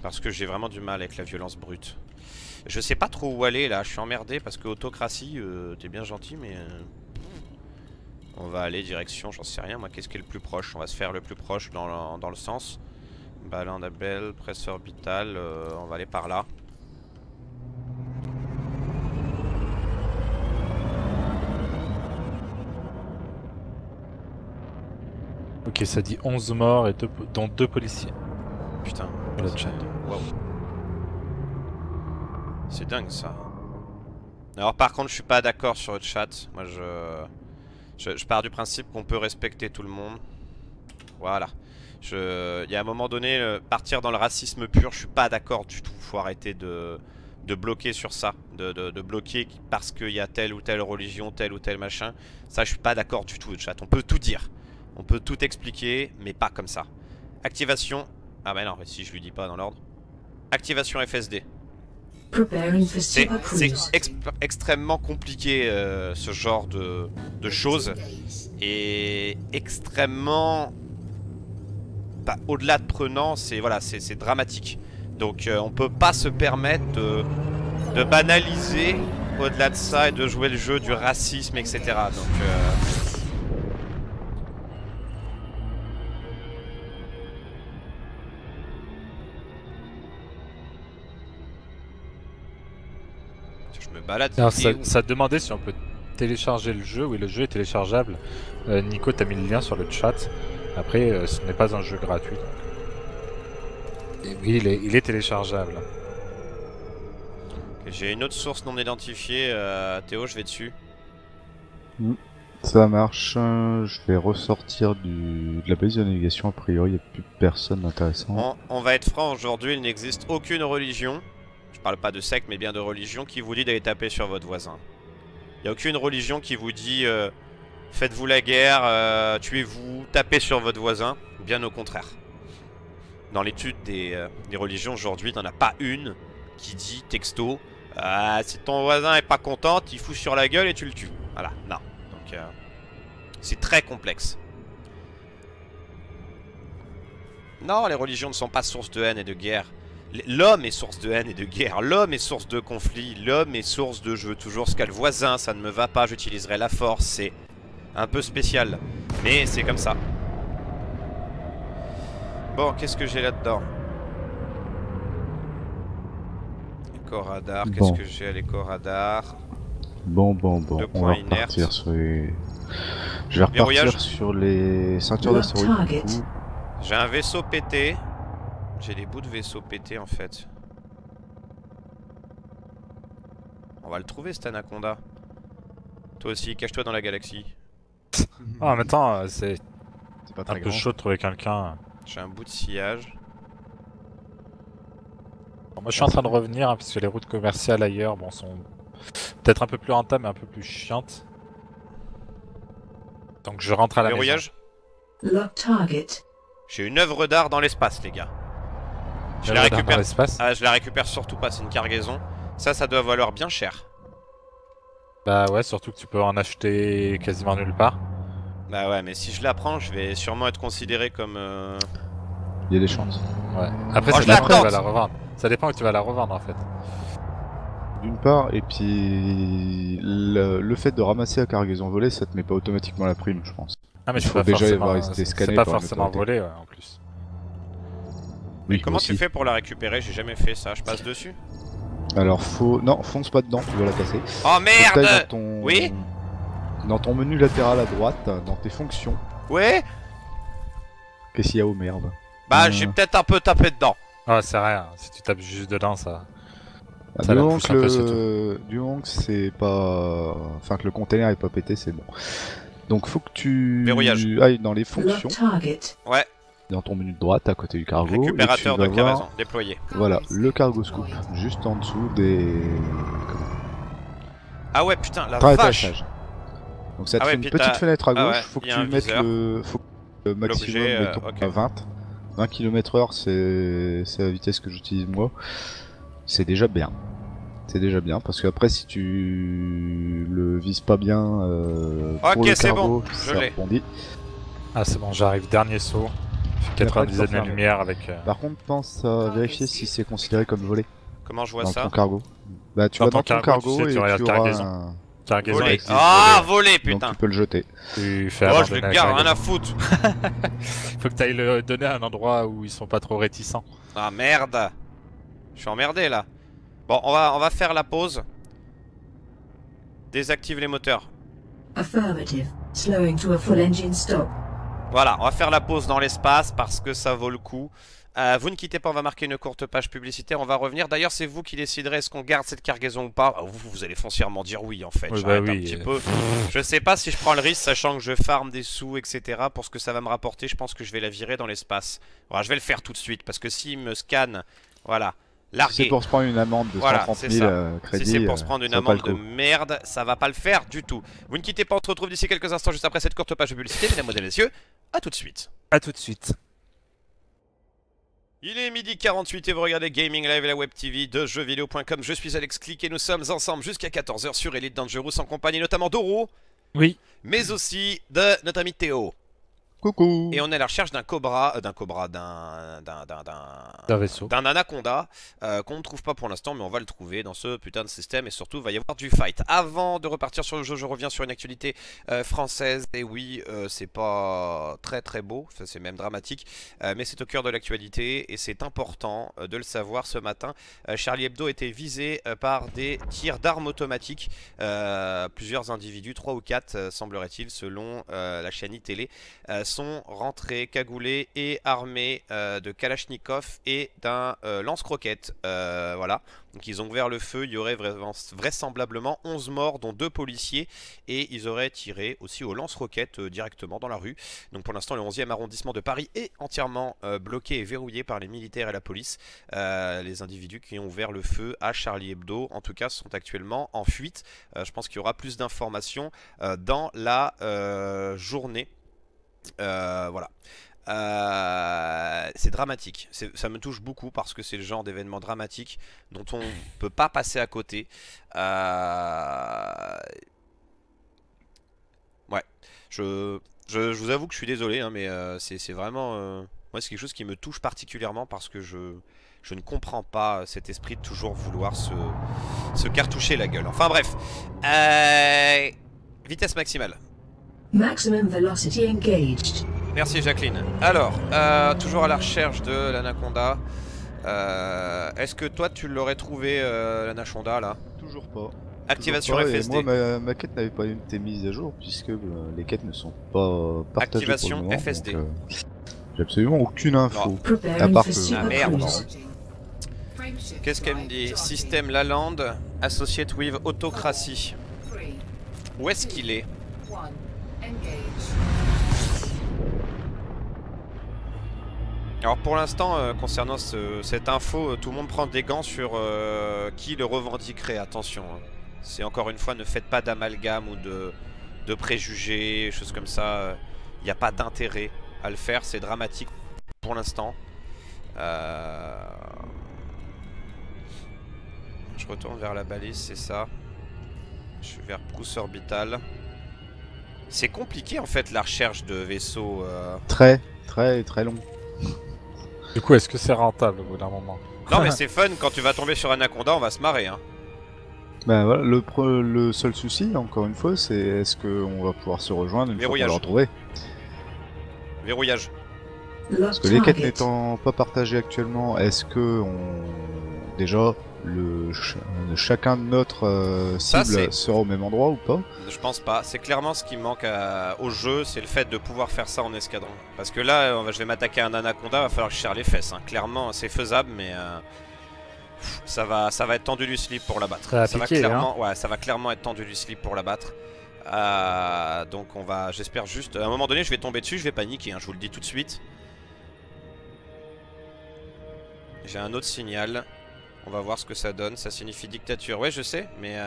parce que j'ai vraiment du mal avec la violence brute. Je sais pas trop où aller là, je suis emmerdé parce que autocratie, t'es bien gentil mais... on va aller direction, j'en sais rien, moi qu'est-ce qui est le plus proche? On va se faire le plus proche dans le sens. Lalande Abel, Prusse Orbital, on va aller par là. Ok, ça dit 11 morts et dont 2 policiers. Putain, la chat. Waouh. C'est dingue ça. Alors par contre, je suis pas d'accord sur le chat. Moi je pars du principe qu'on peut respecter tout le monde. Voilà. Il y a un moment donné, partir dans le racisme pur, je suis pas d'accord du tout. Faut arrêter de bloquer sur ça, de bloquer parce qu'il y a telle ou telle religion, tel ou tel machin. Ça, je suis pas d'accord du tout, le chat. On peut tout dire. On peut tout expliquer, mais pas comme ça. Activation... Ah bah non, si je lui dis pas dans l'ordre. Activation FSD. C'est extrêmement compliqué ce genre de choses. Et extrêmement... Bah, au-delà de prenant, c'est voilà, c'est dramatique. Donc on peut pas se permettre de banaliser au-delà de ça et de jouer le jeu du racisme, etc. Donc... Alors ça demandait si on peut télécharger le jeu, oui le jeu est téléchargeable, Nico t'as mis le lien sur le chat, après ce n'est pas un jeu gratuit donc. Et oui il est téléchargeable. J'ai une autre source non identifiée, Théo je vais dessus. Ça marche, je vais ressortir de la base de navigation, a priori il n'y a plus personne intéressant. On va être franc aujourd'hui, il n'existe aucune religion. Je parle pas de secte mais bien de religion qui vous dit d'aller taper sur votre voisin. Il n'y a aucune religion qui vous dit faites-vous la guerre, tuez-vous, tapez sur votre voisin. Bien au contraire. Dans l'étude des religions aujourd'hui, t'en as pas une qui dit texto si ton voisin est pas content, il fout sur la gueule et tu le tues. Voilà, non. Donc c'est très complexe. Non, les religions ne sont pas source de haine et de guerre. L'homme est source de haine et de guerre, l'homme est source de conflit, l'homme est source de je veux toujours ce qu'a le voisin, ça ne me va pas, j'utiliserai la force, c'est un peu spécial, mais c'est comme ça. Bon, qu'est-ce que j'ai là-dedans? Éco-radar, qu'est-ce que j'ai à l'éco-radar? Bon, on va repartir sur les... Je vais repartir sur les ceintures d'astéroïdes. J'ai un vaisseau pété. J'ai des bouts de vaisseau pété en fait. On va le trouver cet Anaconda. Toi aussi, cache-toi dans la galaxie. Ah mais attends, c'est un peu chaud de trouver quelqu'un. J'ai un bout de sillage. Alors, moi je suis en train de revenir hein, parce que les routes commerciales ailleurs bon, sont peut-être un peu plus rentables mais un peu plus chiantes. Donc je rentre à la maison. J'ai une œuvre d'art dans l'espace les gars. Je la récupère. Ah, je la récupère surtout pas, c'est une cargaison. Ça doit valoir bien cher. Bah ouais, surtout que tu peux en acheter quasiment nulle part. Bah ouais, mais si je la prends, je vais sûrement être considéré comme... Il y a des chances. Ouais. Après, ça dépend où tu vas la revendre. Ça dépend où tu vas la revendre, en fait. D'une part, et puis le fait de ramasser la cargaison volée, ça te met pas automatiquement la prime, je pense. Ah mais je peux déjà rester scanné. C'est pas forcément volé, ouais, en plus. Mais oui, comment tu fais pour la récupérer? J'ai jamais fait ça. Je passe dessus? Alors faut... Non, fonce pas dedans, tu dois la passer. Oh merde! Dans ton... Oui? Dans ton menu latéral à droite, dans tes fonctions. Ouais? Qu'est-ce qu'il y a? Oh merde. Bah j'ai peut-être un peu tapé dedans. Ah c'est rien, si tu tapes juste dedans ça... Ah, du moment que c'est pas... Enfin que le container est pas pété, c'est bon. Donc faut que tu ailles dans les fonctions. Ouais. Dans ton menu de droite à côté du cargo. Récupérateur de cargaison, déployé. Voilà, le cargo scoop, juste en dessous des... Ah ouais putain, la vache. Donc ça te fait une petite fenêtre à gauche, faut que tu mettes le... Faut que le maximum mettons à 20. 20 km/h c'est la vitesse que j'utilise moi. C'est déjà bien. C'est déjà bien parce que après si tu le vises pas bien pour le cargo, c'est bon, je rebondis. Ah c'est bon, j'arrive, dernier saut. 90 années lumière avec. Par contre, pense à vérifier si c'est considéré comme volé. Comment je vois ça ? Dans ton cargo. Bah tu vas dans ton cargo et tu auras cargaison. Ah volé putain. Donc tu peux le jeter. Tu fais oh je le garde, rien à foutre. Faut que t'ailles le donner à un endroit où ils sont pas trop réticents. Ah merde. Je suis emmerdé là. Bon, on va faire la pause. Désactive les moteurs. Affirmative. Slowing to a full engine stop. Voilà, on va faire la pause dans l'espace parce que ça vaut le coup. Vous ne quittez pas, on va marquer une courte page publicitaire, on va revenir. D'ailleurs, c'est vous qui déciderez est-ce qu'on garde cette cargaison ou pas. Vous allez foncièrement dire oui en fait. J'arrête un petit peu. Je sais pas si je prends le risque, sachant que je farme des sous, etc. Pour ce que ça va me rapporter, je pense que je vais la virer dans l'espace. Voilà, je vais le faire tout de suite parce que s'il me scanne, voilà. C'est pour se prendre une amende de 130 000 crédits. Si c'est pour se prendre une amende de merde, ça va pas le faire du tout. Vous ne quittez pas, on se retrouve d'ici quelques instants juste après cette courte page de publicité. Mesdames, messieurs, à tout de suite. À tout de suite. Il est 12h48 et vous regardez Gaming Live et la Web TV de jeuxvideo.com. Je suis Alexclick et nous sommes ensemble jusqu'à 14h sur Elite Dangerous en compagnie notamment d'Oro. Oui. Mais aussi de notre ami Théo. Coucou. Et on est à la recherche d'un vaisseau, d'un Anaconda qu'on ne trouve pas pour l'instant, mais on va le trouver dans ce putain de système. Et surtout, il va y avoir du fight. Avant de repartir sur le jeu, je reviens sur une actualité française. Et oui, c'est pas très très beau, enfin, c'est même dramatique, mais c'est au cœur de l'actualité et c'est important de le savoir. Ce matin, Charlie Hebdo a été visé par des tirs d'armes automatiques. Plusieurs individus, 3 ou 4 semblerait-il, selon la chaîne télé, sont rentrés cagoulés et armés de Kalachnikov et d'un lance-croquettes. Voilà, donc ils ont ouvert le feu, il y aurait vraisemblablement 11 morts dont 2 policiers et ils auraient tiré aussi au lance-roquettes directement dans la rue. Donc pour l'instant le 11e arrondissement de Paris est entièrement bloqué et verrouillé par les militaires et la police. Les individus qui ont ouvert le feu à Charlie Hebdo en tout cas sont actuellement en fuite. Je pense qu'il y aura plus d'informations dans la journée. Voilà. C'est dramatique, ça me touche beaucoup parce que c'est le genre d'événement dramatique dont on peut pas passer à côté. Ouais, je vous avoue que je suis désolé hein, mais c'est vraiment moi c'est quelque chose qui me touche particulièrement parce que je ne comprends pas cet esprit de toujours vouloir se cartoucher la gueule. Enfin bref, vitesse maximale. Maximum velocity engaged. Merci Jacqueline. Alors, toujours à la recherche de l'Anaconda. Est-ce que toi tu l'aurais trouvé l'Anaconda là? Toujours pas. Activation FSD. Moi ma quête n'avait pas été mise à jour puisque les quêtes ne sont pas partagées. Activation pour le moment, FSD. J'ai absolument aucune info. À part que... Ah merde. Qu'est-ce qu'elle me dit? Système Lalande, associate with autocratie. Où est-ce qu'il est? Alors pour l'instant concernant cette info, tout le monde prend des gants sur qui le revendiquerait, attention hein. C'est encore une fois, ne faites pas d'amalgame ou de préjugés, choses comme ça. Il n'y a pas d'intérêt à le faire, c'est dramatique pour l'instant. Je retourne vers la balise, c'est ça. Je suis vers Prusse Orbital. C'est compliqué en fait la recherche de vaisseaux. Très long. Du coup, est-ce que c'est rentable au bout d'un moment? Non mais c'est fun, quand tu vas tomber sur Anaconda, on va se marrer hein. Ben voilà, le seul souci, encore une fois, c'est est-ce qu'on va pouvoir se rejoindre une fois qu'on va le retrouver. Verrouillage. Parce que les quêtes n'étant pas partagées actuellement, est-ce que on... déjà chacun de notre cible sera au même endroit ou pas? Je pense pas, c'est clairement ce qui manque au jeu, c'est le fait de pouvoir faire ça en escadron. Parce que là, je vais m'attaquer à un Anaconda, va falloir que je serre les fesses, hein. Clairement c'est faisable mais... ça va être tendu du slip pour la battre. Ça va clairement être tendu du slip pour la battre. Donc on va, j'espère juste, à un moment donné je vais tomber dessus, je vais paniquer, hein, je vous le dis tout de suite. J'ai un autre signal, on va voir ce que ça donne, ça signifie dictature, ouais je sais, mais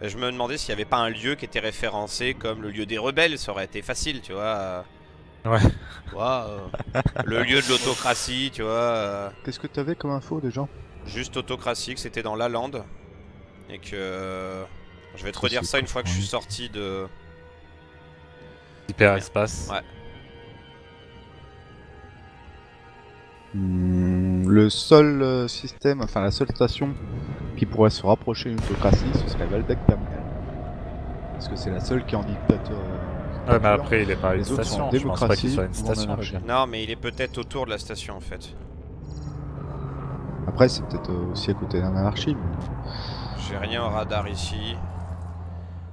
je me demandais s'il n'y avait pas un lieu qui était référencé comme le lieu des rebelles, ça aurait été facile, tu vois. Ouais. Le lieu de l'autocratie, tu vois. Qu'est-ce que t'avais comme info déjà? Juste autocratie, que c'était dans Lalande. Et que... Je vais te redire ça une fois que je suis sorti de... Hyperespace. Ouais. Le seul système, enfin la seule station qui pourrait se rapprocher d'une autocratie, ce serait Valdec Terminal. Parce que c'est la seule qui est en dictateur. Ouais, mais après il est pas une station, je pense pas qu'il soit une station. Non, mais il est peut-être autour de la station en fait. Après c'est peut-être aussi à côté d'un anarchie. Mais... J'ai rien au radar ici.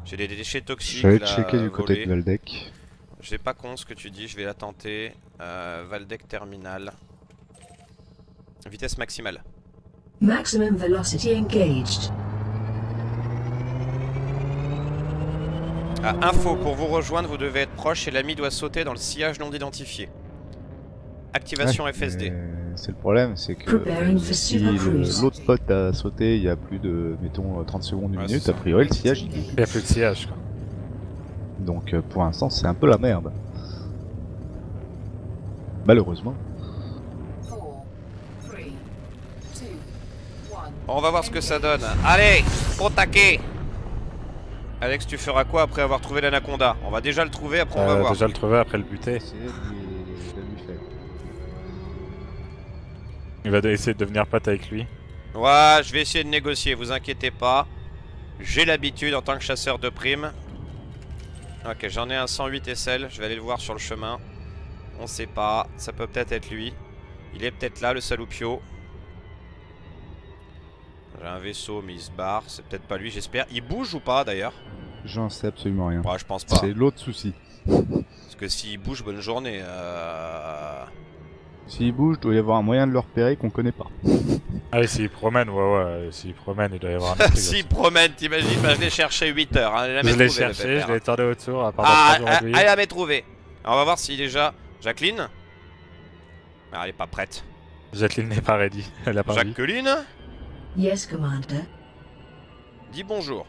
J'ai des déchets toxiques. Je vais checker du côté de Valdec. J'ai pas con ce que tu dis, je vais la tenter. Valdec Terminal. Vitesse maximale. Maximum velocity engaged. Ah, info, pour vous rejoindre vous devez être proche et l'ami doit sauter dans le sillage non identifié. Activation FSD. C'est le problème, c'est que si l'autre pote a sauté il y a plus de, mettons, 30 secondes, une minute, a priori le sillage il n'y a plus de sillage quoi. Donc pour l'instant c'est un peu la merde. Malheureusement. On va voir ce que ça donne. Allez, au taquet. Alex, tu feras quoi après avoir trouvé l'anaconda? On va déjà le trouver, après on va voir. Déjà le trouver, après le buter. Il va essayer de devenir pote avec lui. Ouais, je vais essayer de négocier, vous inquiétez pas. J'ai l'habitude en tant que chasseur de primes. Ok, j'en ai un 108 aisselle, je vais aller le voir sur le chemin. On sait pas, ça peut peut-être être lui. Il est peut-être là, le saloupio. J'ai un vaisseau mais il se barre, c'est peut-être pas lui, j'espère. Il bouge ou pas d'ailleurs? J'en sais absolument rien. Ouais, je pense pas. C'est l'autre souci. Parce que s'il bouge, bonne journée. S'il bouge, il doit y avoir un moyen de le repérer qu'on connaît pas. Ah oui, s'il promène, ouais, s'il promène, il doit y avoir un truc. S'il promène, t'imagines, je l'ai cherché 8 heures. Hein, je l'ai cherché, je l'ai tourné autour, à part elle l'avait trouvé. Alors, on va voir si déjà. Jacqueline? Ah, elle est pas prête. Jacqueline n'est pas ready. Elle a pas envie. Jacqueline? Yes, Commander. Dis bonjour.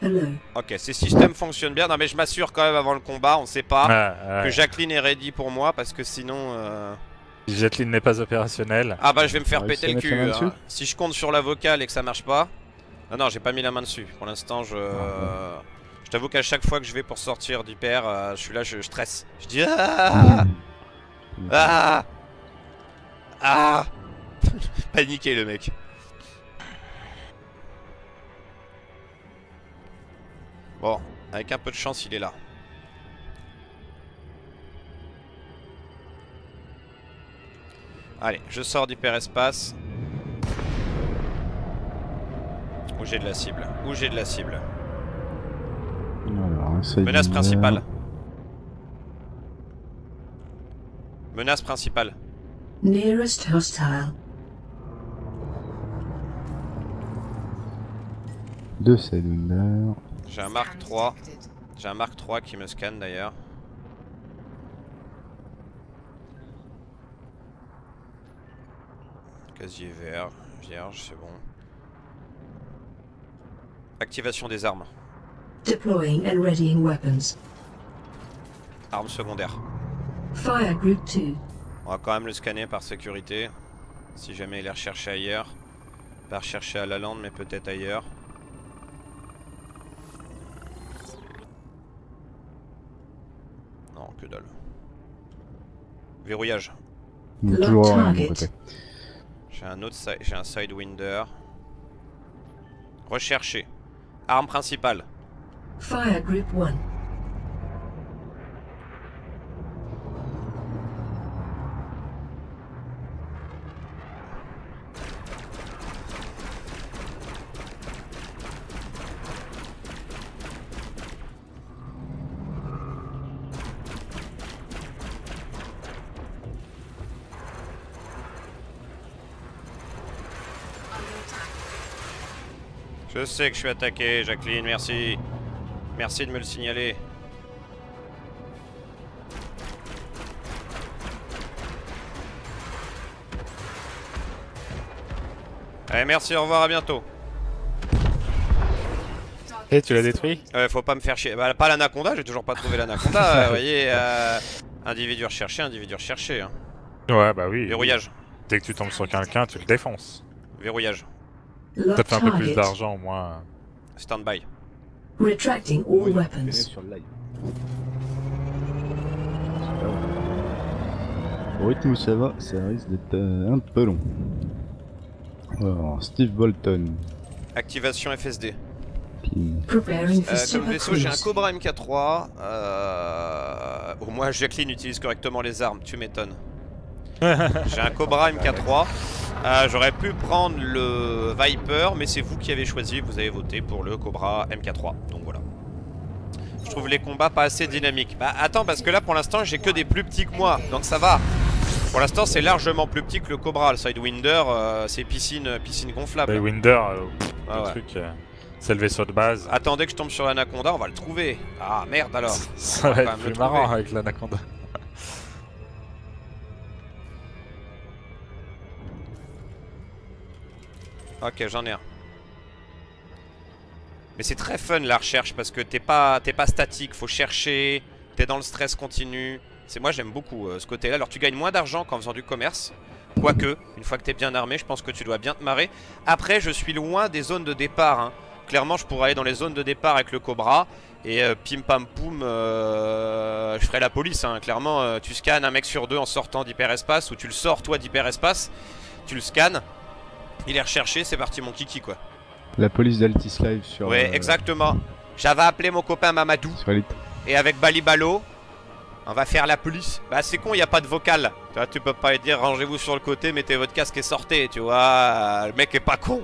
Hello. Ok, ces systèmes fonctionnent bien. Non, mais je m'assure quand même avant le combat, on sait pas que Jacqueline est ready pour moi parce que sinon. Si Jacqueline n'est pas opérationnelle. Ah bah je vais me faire péter le cul. Hein. Si je compte sur la vocale et que ça marche pas. Non, non, j'ai pas mis la main dessus. Pour l'instant, je. Je t'avoue qu'à chaque fois que je vais pour sortir d'hyper, je suis là, je stresse. Je dis. Paniqué le mec. Bon, avec un peu de chance, il est là. Allez, je sors d'hyperespace. Où j'ai de la cible. Où j'ai de la cible. Alors, menace principale. Menace principale. Nearest hostile. 2 cellulaires. J'ai un Mark III. J'ai un Mark III qui me scanne d'ailleurs. Casier vert, vierge, c'est bon. Activation des armes. Deploying and readying weapons. Armes secondaires. Fire group 2. On va quand même le scanner par sécurité. Si jamais il est recherché ailleurs. Pas recherché à Lalande, mais peut-être ailleurs. que dalle. Verrouillage. Toujours à mon côté. J'ai un autre side, j'ai un sidewinder. Recherché. Arme principale. Fire grip 1. Je sais que je suis attaqué, Jacqueline, merci. Merci de me le signaler. Allez, merci, au revoir, à bientôt. Et tu l'as détruit? Faut pas me faire chier. Bah, pas l'anaconda, j'ai toujours pas trouvé l'anaconda. Vous voyez, individu recherché. Hein. Ouais, bah oui. Verrouillage. Dès que tu tombes sur quelqu'un, tu le défonces. Verrouillage. T'as fait un peu plus d'argent au moins. Stand-by. Retracting all weapons. Au rythme où ça va, ça risque d'être un peu long. Alors, Steve Bolton. Activation FSD. Comme vaisseau, j'ai un Cobra MK3. Au moins, Jacqueline utilise correctement les armes, tu m'étonnes. J'ai un Cobra MK3. J'aurais pu prendre le Viper, mais c'est vous qui avez choisi, vous avez voté pour le Cobra MK3, donc voilà. Je trouve les combats pas assez dynamiques. Bah attends, parce que là pour l'instant j'ai que des plus petits que moi, donc ça va. Pour l'instant c'est largement plus petit que le Cobra, le Sidewinder c'est piscine gonflable. Sidewinder, le truc, c'est le vaisseau de base. Attendez que je tombe sur l'Anaconda, on va le trouver. Ah merde alors. Ça va être plus marrant avec l'Anaconda. Ok, j'en ai un. Mais c'est très fun la recherche parce que t'es pas statique, faut chercher, t'es dans le stress continu. C'est moi j'aime beaucoup ce côté-là. Alors tu gagnes moins d'argent qu'en faisant du commerce. Quoique, une fois que t'es bien armé, je pense que tu dois bien te marrer. Après, je suis loin des zones de départ. Hein. Clairement, je pourrais aller dans les zones de départ avec le Cobra. Et pim pam poum, je ferai la police. Hein. Clairement, tu scannes un mec sur deux en sortant d'hyperespace ou tu le sors toi d'hyperespace, tu le scannes. Il est recherché, c'est parti mon kiki quoi. La police d'Altis Live sur... Ouais exactement. J'avais appelé mon copain Mamadou. Et avec Balibalo, on va faire la police. Bah c'est con, il n'y a pas de vocal. Tu vois, tu peux pas lui dire rangez-vous sur le côté, mettez votre casque et sortez. Tu vois, le mec est pas con.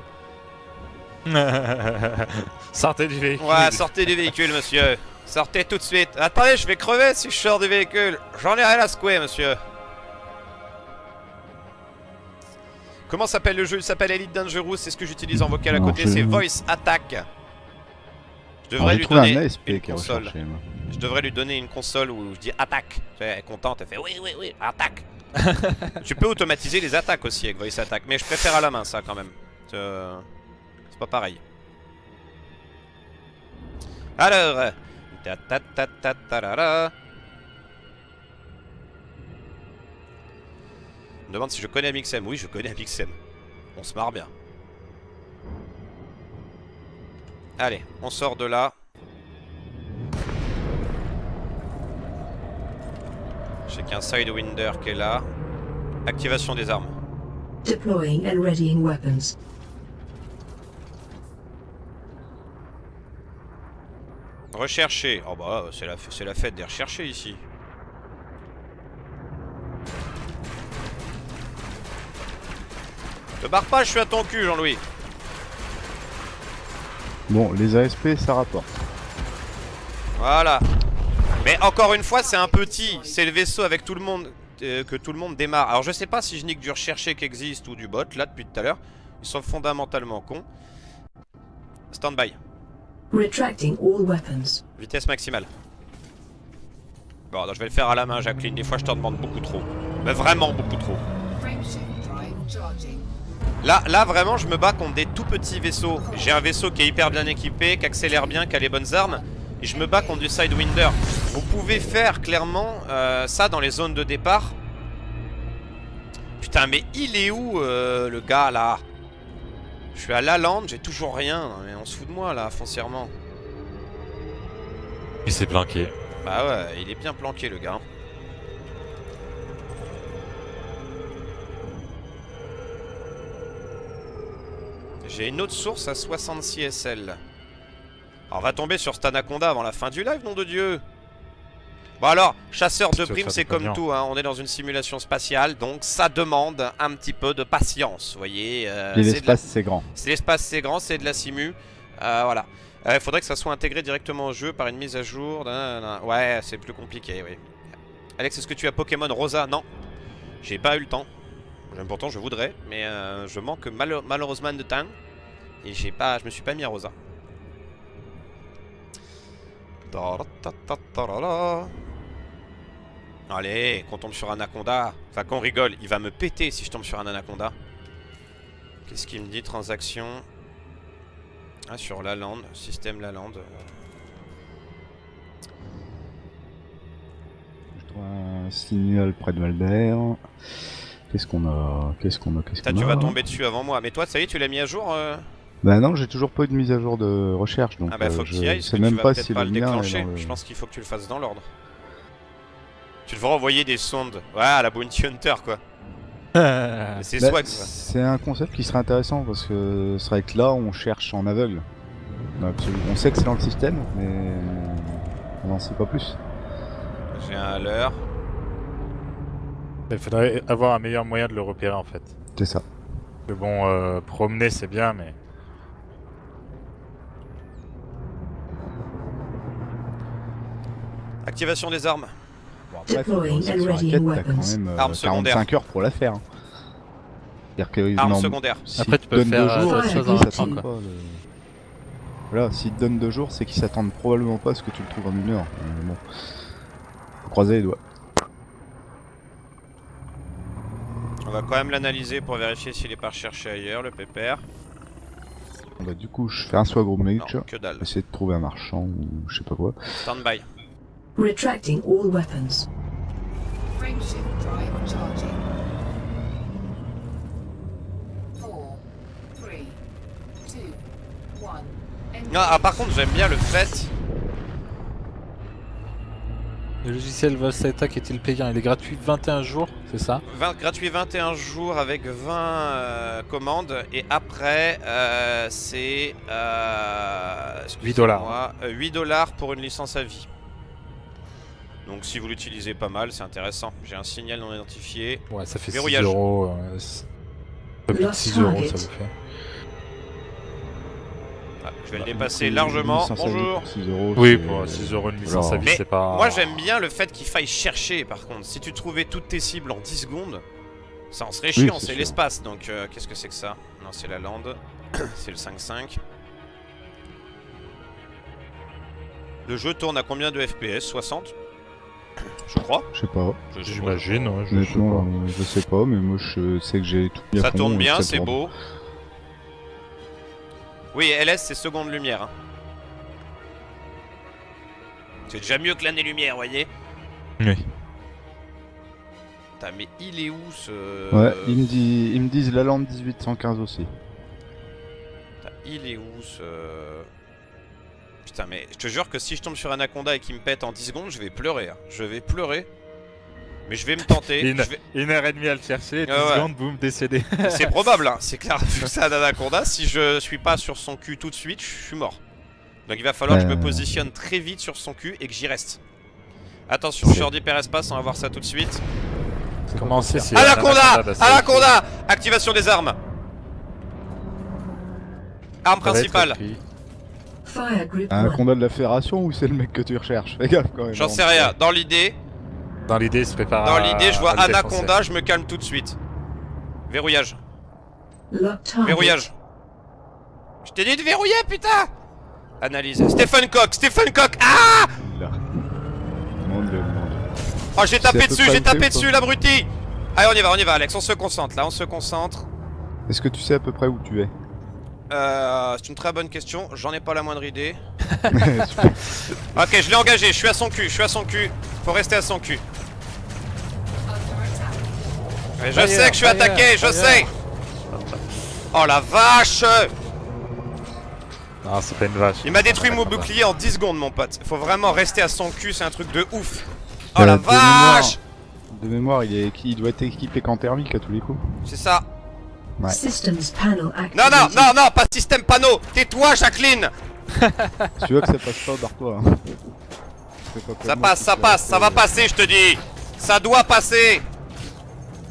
Sortez du véhicule. Ouais, sortez du véhicule monsieur. Sortez tout de suite. Attendez, je vais crever si je sors du véhicule. J'en ai rien à secouer monsieur. Comment s'appelle le jeu? Il s'appelle Elite Dangerous, c'est ce que j'utilise en vocal à côté, c'est VoiceAttack. Je devrais lui donner une console. Je devrais lui donner une console où je dis attaque. Elle est contente, elle fait oui, oui, oui, attaque. Tu peux automatiser les attaques aussi avec VoiceAttack, mais je préfère à la main ça quand même. C'est pas pareil. Alors. On me demande si je connais Amixem. Oui, je connais Amixem. On se marre bien. Allez, on sort de là. J'ai qu'un Sidewinder qui est là. Activation des armes. Deploying and readying weapons. Rechercher. Oh bah, c'est la fête des recherchés ici. Te barre pas, je suis à ton cul, Jean-Louis. Bon, les ASP, ça rapporte. Voilà. Mais encore une fois, c'est un petit. C'est le vaisseau avec tout le monde que tout le monde démarre. Alors, je sais pas si je nique du recherché qui existe ou du bot, là, depuis tout à l'heure. Ils sont fondamentalement cons. Stand-by. Retracting all weapons. Vitesse maximale. Bon, alors, je vais le faire à la main, Jacqueline. Des fois, je t'en demande beaucoup trop. Mais vraiment beaucoup trop. Là vraiment je me bats contre des tout petits vaisseaux. J'ai un vaisseau qui est hyper bien équipé, qui accélère bien, qui a les bonnes armes. Et je me bats contre du Sidewinder. Vous pouvez faire clairement ça dans les zones de départ. Putain mais il est où le gars là? Je suis à Lalande, j'ai toujours rien. Mais on se fout de moi là foncièrement. Il s'est planqué. Bah ouais, il est bien planqué le gars. J'ai une autre source à 66 SL. Alors, on va tomber sur cet Anaconda avant la fin du live, nom de Dieu. Bon alors, chasseur de primes, c'est comme bien. Tout, hein. On est dans une simulation spatiale, donc ça demande un petit peu de patience, vous voyez. L'espace, c'est grand. L'espace, c'est grand, c'est de la simu. Voilà. Il faudrait que ça soit intégré directement au jeu par une mise à jour. Ouais, c'est plus compliqué, oui. Alex, est-ce que tu as Pokémon Rosa? Non, j'ai pas eu le temps. Pourtant, je voudrais, mais je manque malheureusement de temps. Et j'ai pas, je me suis pas mis à Rosa. Allez, qu'on tombe sur Anaconda. Enfin, qu'on rigole, il va me péter si je tombe sur un Anaconda. Qu'est-ce qu'il me dit? Transaction. Ah, sur Lalande, système Lalande. Je trouve un signal près de Valder. Qu'est-ce qu'on a? Qu'est-ce qu'on a? Tu vas tomber dessus avant moi. Mais toi, ça y est, tu l'as mis à jour Bah non, j'ai toujours pas eu de mise à jour de recherche. Donc, ah bah faut que tu y ailles, même pas si le déclencher. Je pense qu'il faut que tu le fasses dans l'ordre. Tu devras envoyer des sondes. Ouais, à la Bounty Hunter quoi. C'est swag. C'est un concept qui serait intéressant parce que c'est vrai que là on cherche en aveugle. On sait que c'est dans le système, mais on n'en sait pas plus. J'ai un leurre. Il faudrait avoir un meilleur moyen de le repérer en fait. C'est ça. Mais bon, promener c'est bien, mais. Activation des armes. Bon, après, faut armes secondaires. 45 heures pour la faire. Hein. Armes secondaires. Si après, tu peux faire 2 jours, voilà, s'ils te donnent 2 jours, c'est qu'ils s'attendent probablement pas à ce que tu le trouves en 1 heure. Bon. Faut croiser les doigts. On va quand même l'analyser pour vérifier s'il est pas recherché ailleurs, le pépère. Bah, du coup, je fais un swag group match, essayer de trouver un marchand ou je sais pas quoi. Stand by. Retracting all weapons. Ah, par contre, j'aime bien le fait. Le logiciel VoiceAttack est-il payant? Il est gratuit 21 jours, c'est ça? Gratuit 21 jours avec 20 commandes et après c'est 8 $. 8 $ pour une licence à vie. Donc si vous l'utilisez pas mal, c'est intéressant. J'ai un signal non identifié. Ouais, ça fait 6 €. Plus de 6 € ça vous fait. Ah, je vais le dépasser largement. Bonjour. 6 €, oui, pour 6 € une licence à vie, c'est pas. Moi j'aime bien le fait qu'il faille chercher par contre. Si tu trouvais toutes tes cibles en 10 secondes, ça en serait chiant, oui, c'est l'espace. Donc qu'est-ce que c'est que ça? Non, c'est la lande. C'est le 5-5. Le jeu tourne à combien de FPS? 60? Je crois. Je sais pas. J'imagine, ouais, je sais pas, mais moi je sais que j'ai tout bien. Ça tourne bien, c'est beau. Oui, LS c'est seconde lumière. Hein. C'est déjà mieux que l'année lumière, voyez. Oui. Putain, mais il est où ce. Ouais, ils me disent Lalande 1815 aussi. Putain, il est où ce. Putain, mais je te jure que si je tombe sur Anaconda et qu'il me pète en 10 secondes, je vais pleurer. Hein. Je vais pleurer. Mais je vais me tenter. Une heure et demie à le chercher, 10 secondes, boum, décédé. C'est probable, hein. C'est clair. Vu que c'est un Anaconda, si je suis pas sur son cul tout de suite, je suis mort. Donc il va falloir que je me positionne très vite sur son cul et que j'y reste. Attention, je suis hors d'hyperespace, on va voir ça tout de suite. Commencez, c'est Anaconda! Anaconda! Activation des armes! Arme principale. Un combat de la fédération ou c'est le mec que tu recherches? Fais gaffe quand même. J'en sais rien, dans l'idée. Dans l'idée, se prépare. Dans l'idée, je vois Anaconda, je me calme tout de suite. Verrouillage. Verrouillage. Je t'ai dit de verrouiller, putain! Analyse. Stephen Cock, Stephen Cock. Ah! Oh, j'ai tapé dessus, l'abruti! Allez, on y va, Alex, on se concentre là, on se concentre. Est-ce que tu sais à peu près où tu es? C'est une très bonne question, j'en ai pas la moindre idée. Ok, je l'ai engagé, je suis à son cul, Faut rester à son cul. Mais je sais que je suis attaqué, je sais. Oh la vache. Non, c'est pas une vache. Il m'a détruit mon bouclier en 10 secondes, mon pote. Faut vraiment rester à son cul, c'est un truc de ouf. Oh la vache! De mémoire, il doit être équipé qu'en thermique à tous les coups. C'est ça. Ouais. Non, non, non, non, pas système panneau. Tais-toi, Jacqueline. Si tu veux que ça passe pas, barre-toi. Hein. Ça passe, ça va passer, je te dis. Ça doit passer.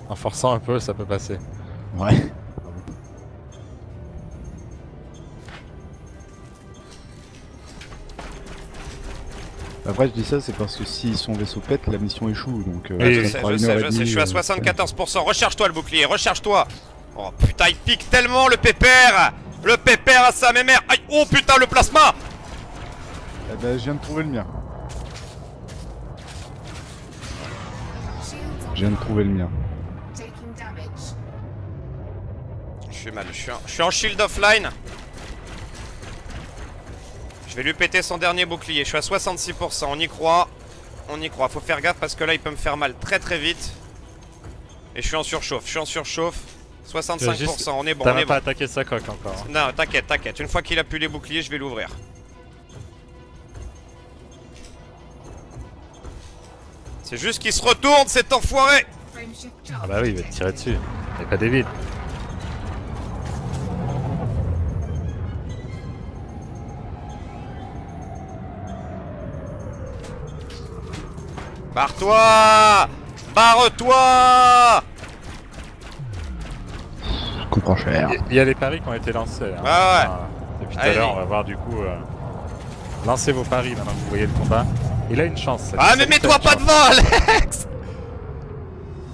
En forçant un peu, ça peut passer. Ouais. Après je dis ça c'est parce que si son vaisseau pète la mission échoue donc... je sais, je suis à 74%, recharge-toi le bouclier, recharge-toi. Oh putain il pique tellement le pépère. Le pépère à sa mémère. Aïe. Oh putain le plasma. Eh ben je viens de trouver le mien. Je suis mal, je suis en shield offline. Je vais lui péter son dernier bouclier, je suis à 66%, on y croit, faut faire gaffe parce que là il peut me faire mal très très vite. Et je suis en surchauffe, 65%, juste... on est bon, on est bon. T'as pas attaqué sa coque encore. Hein. Non, t'inquiète, t'inquiète, une fois qu'il a pu les boucliers, je vais l'ouvrir. C'est juste qu'il se retourne cet enfoiré. Ah bah oui, il va te tirer dessus, il n'y a pas des vides. Barre-toi! Barre-toi! Je comprends cher. Il y a les paris qui ont été lancés. Hein. Ah ouais. Depuis tout à l'heure, on va voir du coup. Lancez vos paris maintenant que vous voyez le combat. Il a une chance. Ah mais mets-toi pas devant, Alex!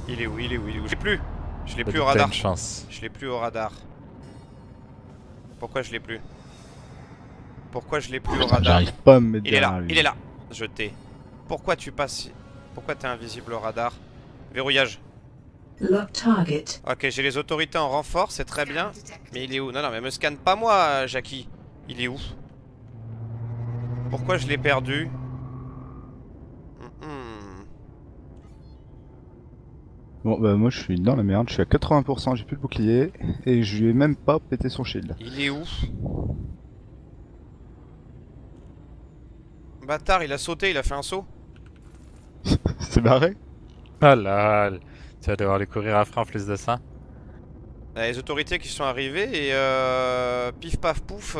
Il est où? Je l'ai plus. Je l'ai plus au radar. Je l'ai plus au radar. Pourquoi je l'ai plus? Au radar? J'arrive pas à me mettre derrière. Il est là. Je t'ai. Pourquoi tu passes? Pourquoi t'es invisible au radar? Verrouillage. Lock target. Ok, j'ai les autorités en renfort, c'est très bien. Mais il est où? Non, non, mais me scanne pas moi, Jackie. Il est où? Pourquoi je l'ai perdu? Bon, bah moi je suis dans la merde, je suis à 80%, j'ai plus de bouclier. Et je lui ai même pas pété son shield. Il est où? Bâtard, il a sauté, il a fait un saut. C'est barré. Ah là, tu vas devoir les courir après en plus de ça. Les autorités qui sont arrivées et pif paf pouf.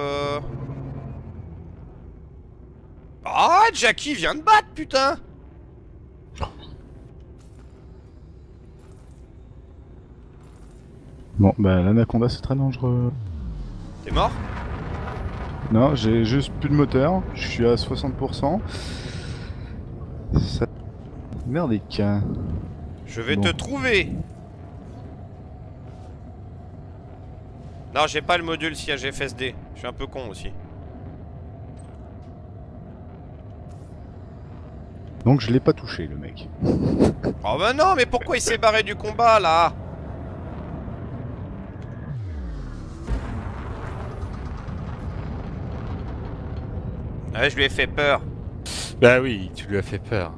Ah, oh, Jackie vient de battre, putain. Bon, bah l'Anaconda c'est très dangereux. T'es mort? Non, j'ai juste plus de moteur. Je suis à 60%. Ça... Merdique. Je vais te trouver. Non, j'ai pas le module siège FSD. Je suis un peu con aussi. Donc je l'ai pas touché le mec. Oh bah non, mais pourquoi il s'est barré du combat là? Ouais, je lui ai fait peur. Bah oui, tu lui as fait peur.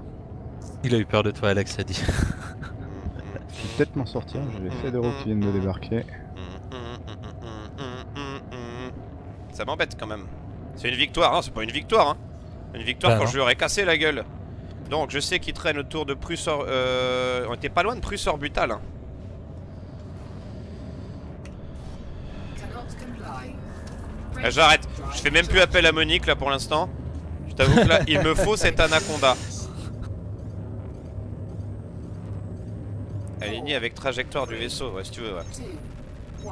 Il a eu peur de toi, Alex, a dit. Je vais peut-être m'en sortir, j'ai les fédéraux qui viennent de débarquer. Ça m'embête quand même. C'est une victoire, hein, c'est pas une victoire, hein. Une victoire quand je lui aurais cassé la gueule. Donc je sais qu'il traîne autour de Prusse Orbital. On était pas loin de Prusse Orbital. Hein. J'arrête, je fais même plus appel à Monique là pour l'instant. Je t'avoue que là, il me faut cette Anaconda. Alignée avec trajectoire du vaisseau, ouais, si tu veux. Ouais.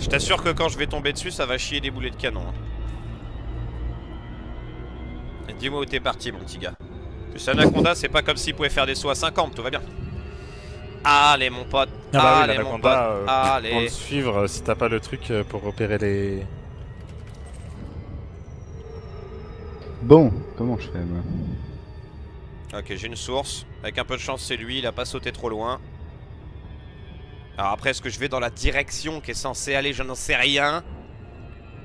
Je t'assure que quand je vais tomber dessus, ça va chier des boulets de canon. Hein. Dis-moi où t'es parti, mon petit gars. Cette Anaconda, c'est pas comme s'il pouvait faire des sauts à 50, tout va bien. Allez mon pote, allez mon pote, allez. Pour le suivre si t'as pas le truc pour repérer les... Bon, comment je fais moi? Ok, j'ai une source, avec un peu de chance c'est lui, il a pas sauté trop loin. Alors après, est-ce que je vais dans la direction qui est censée aller? Je n'en sais rien.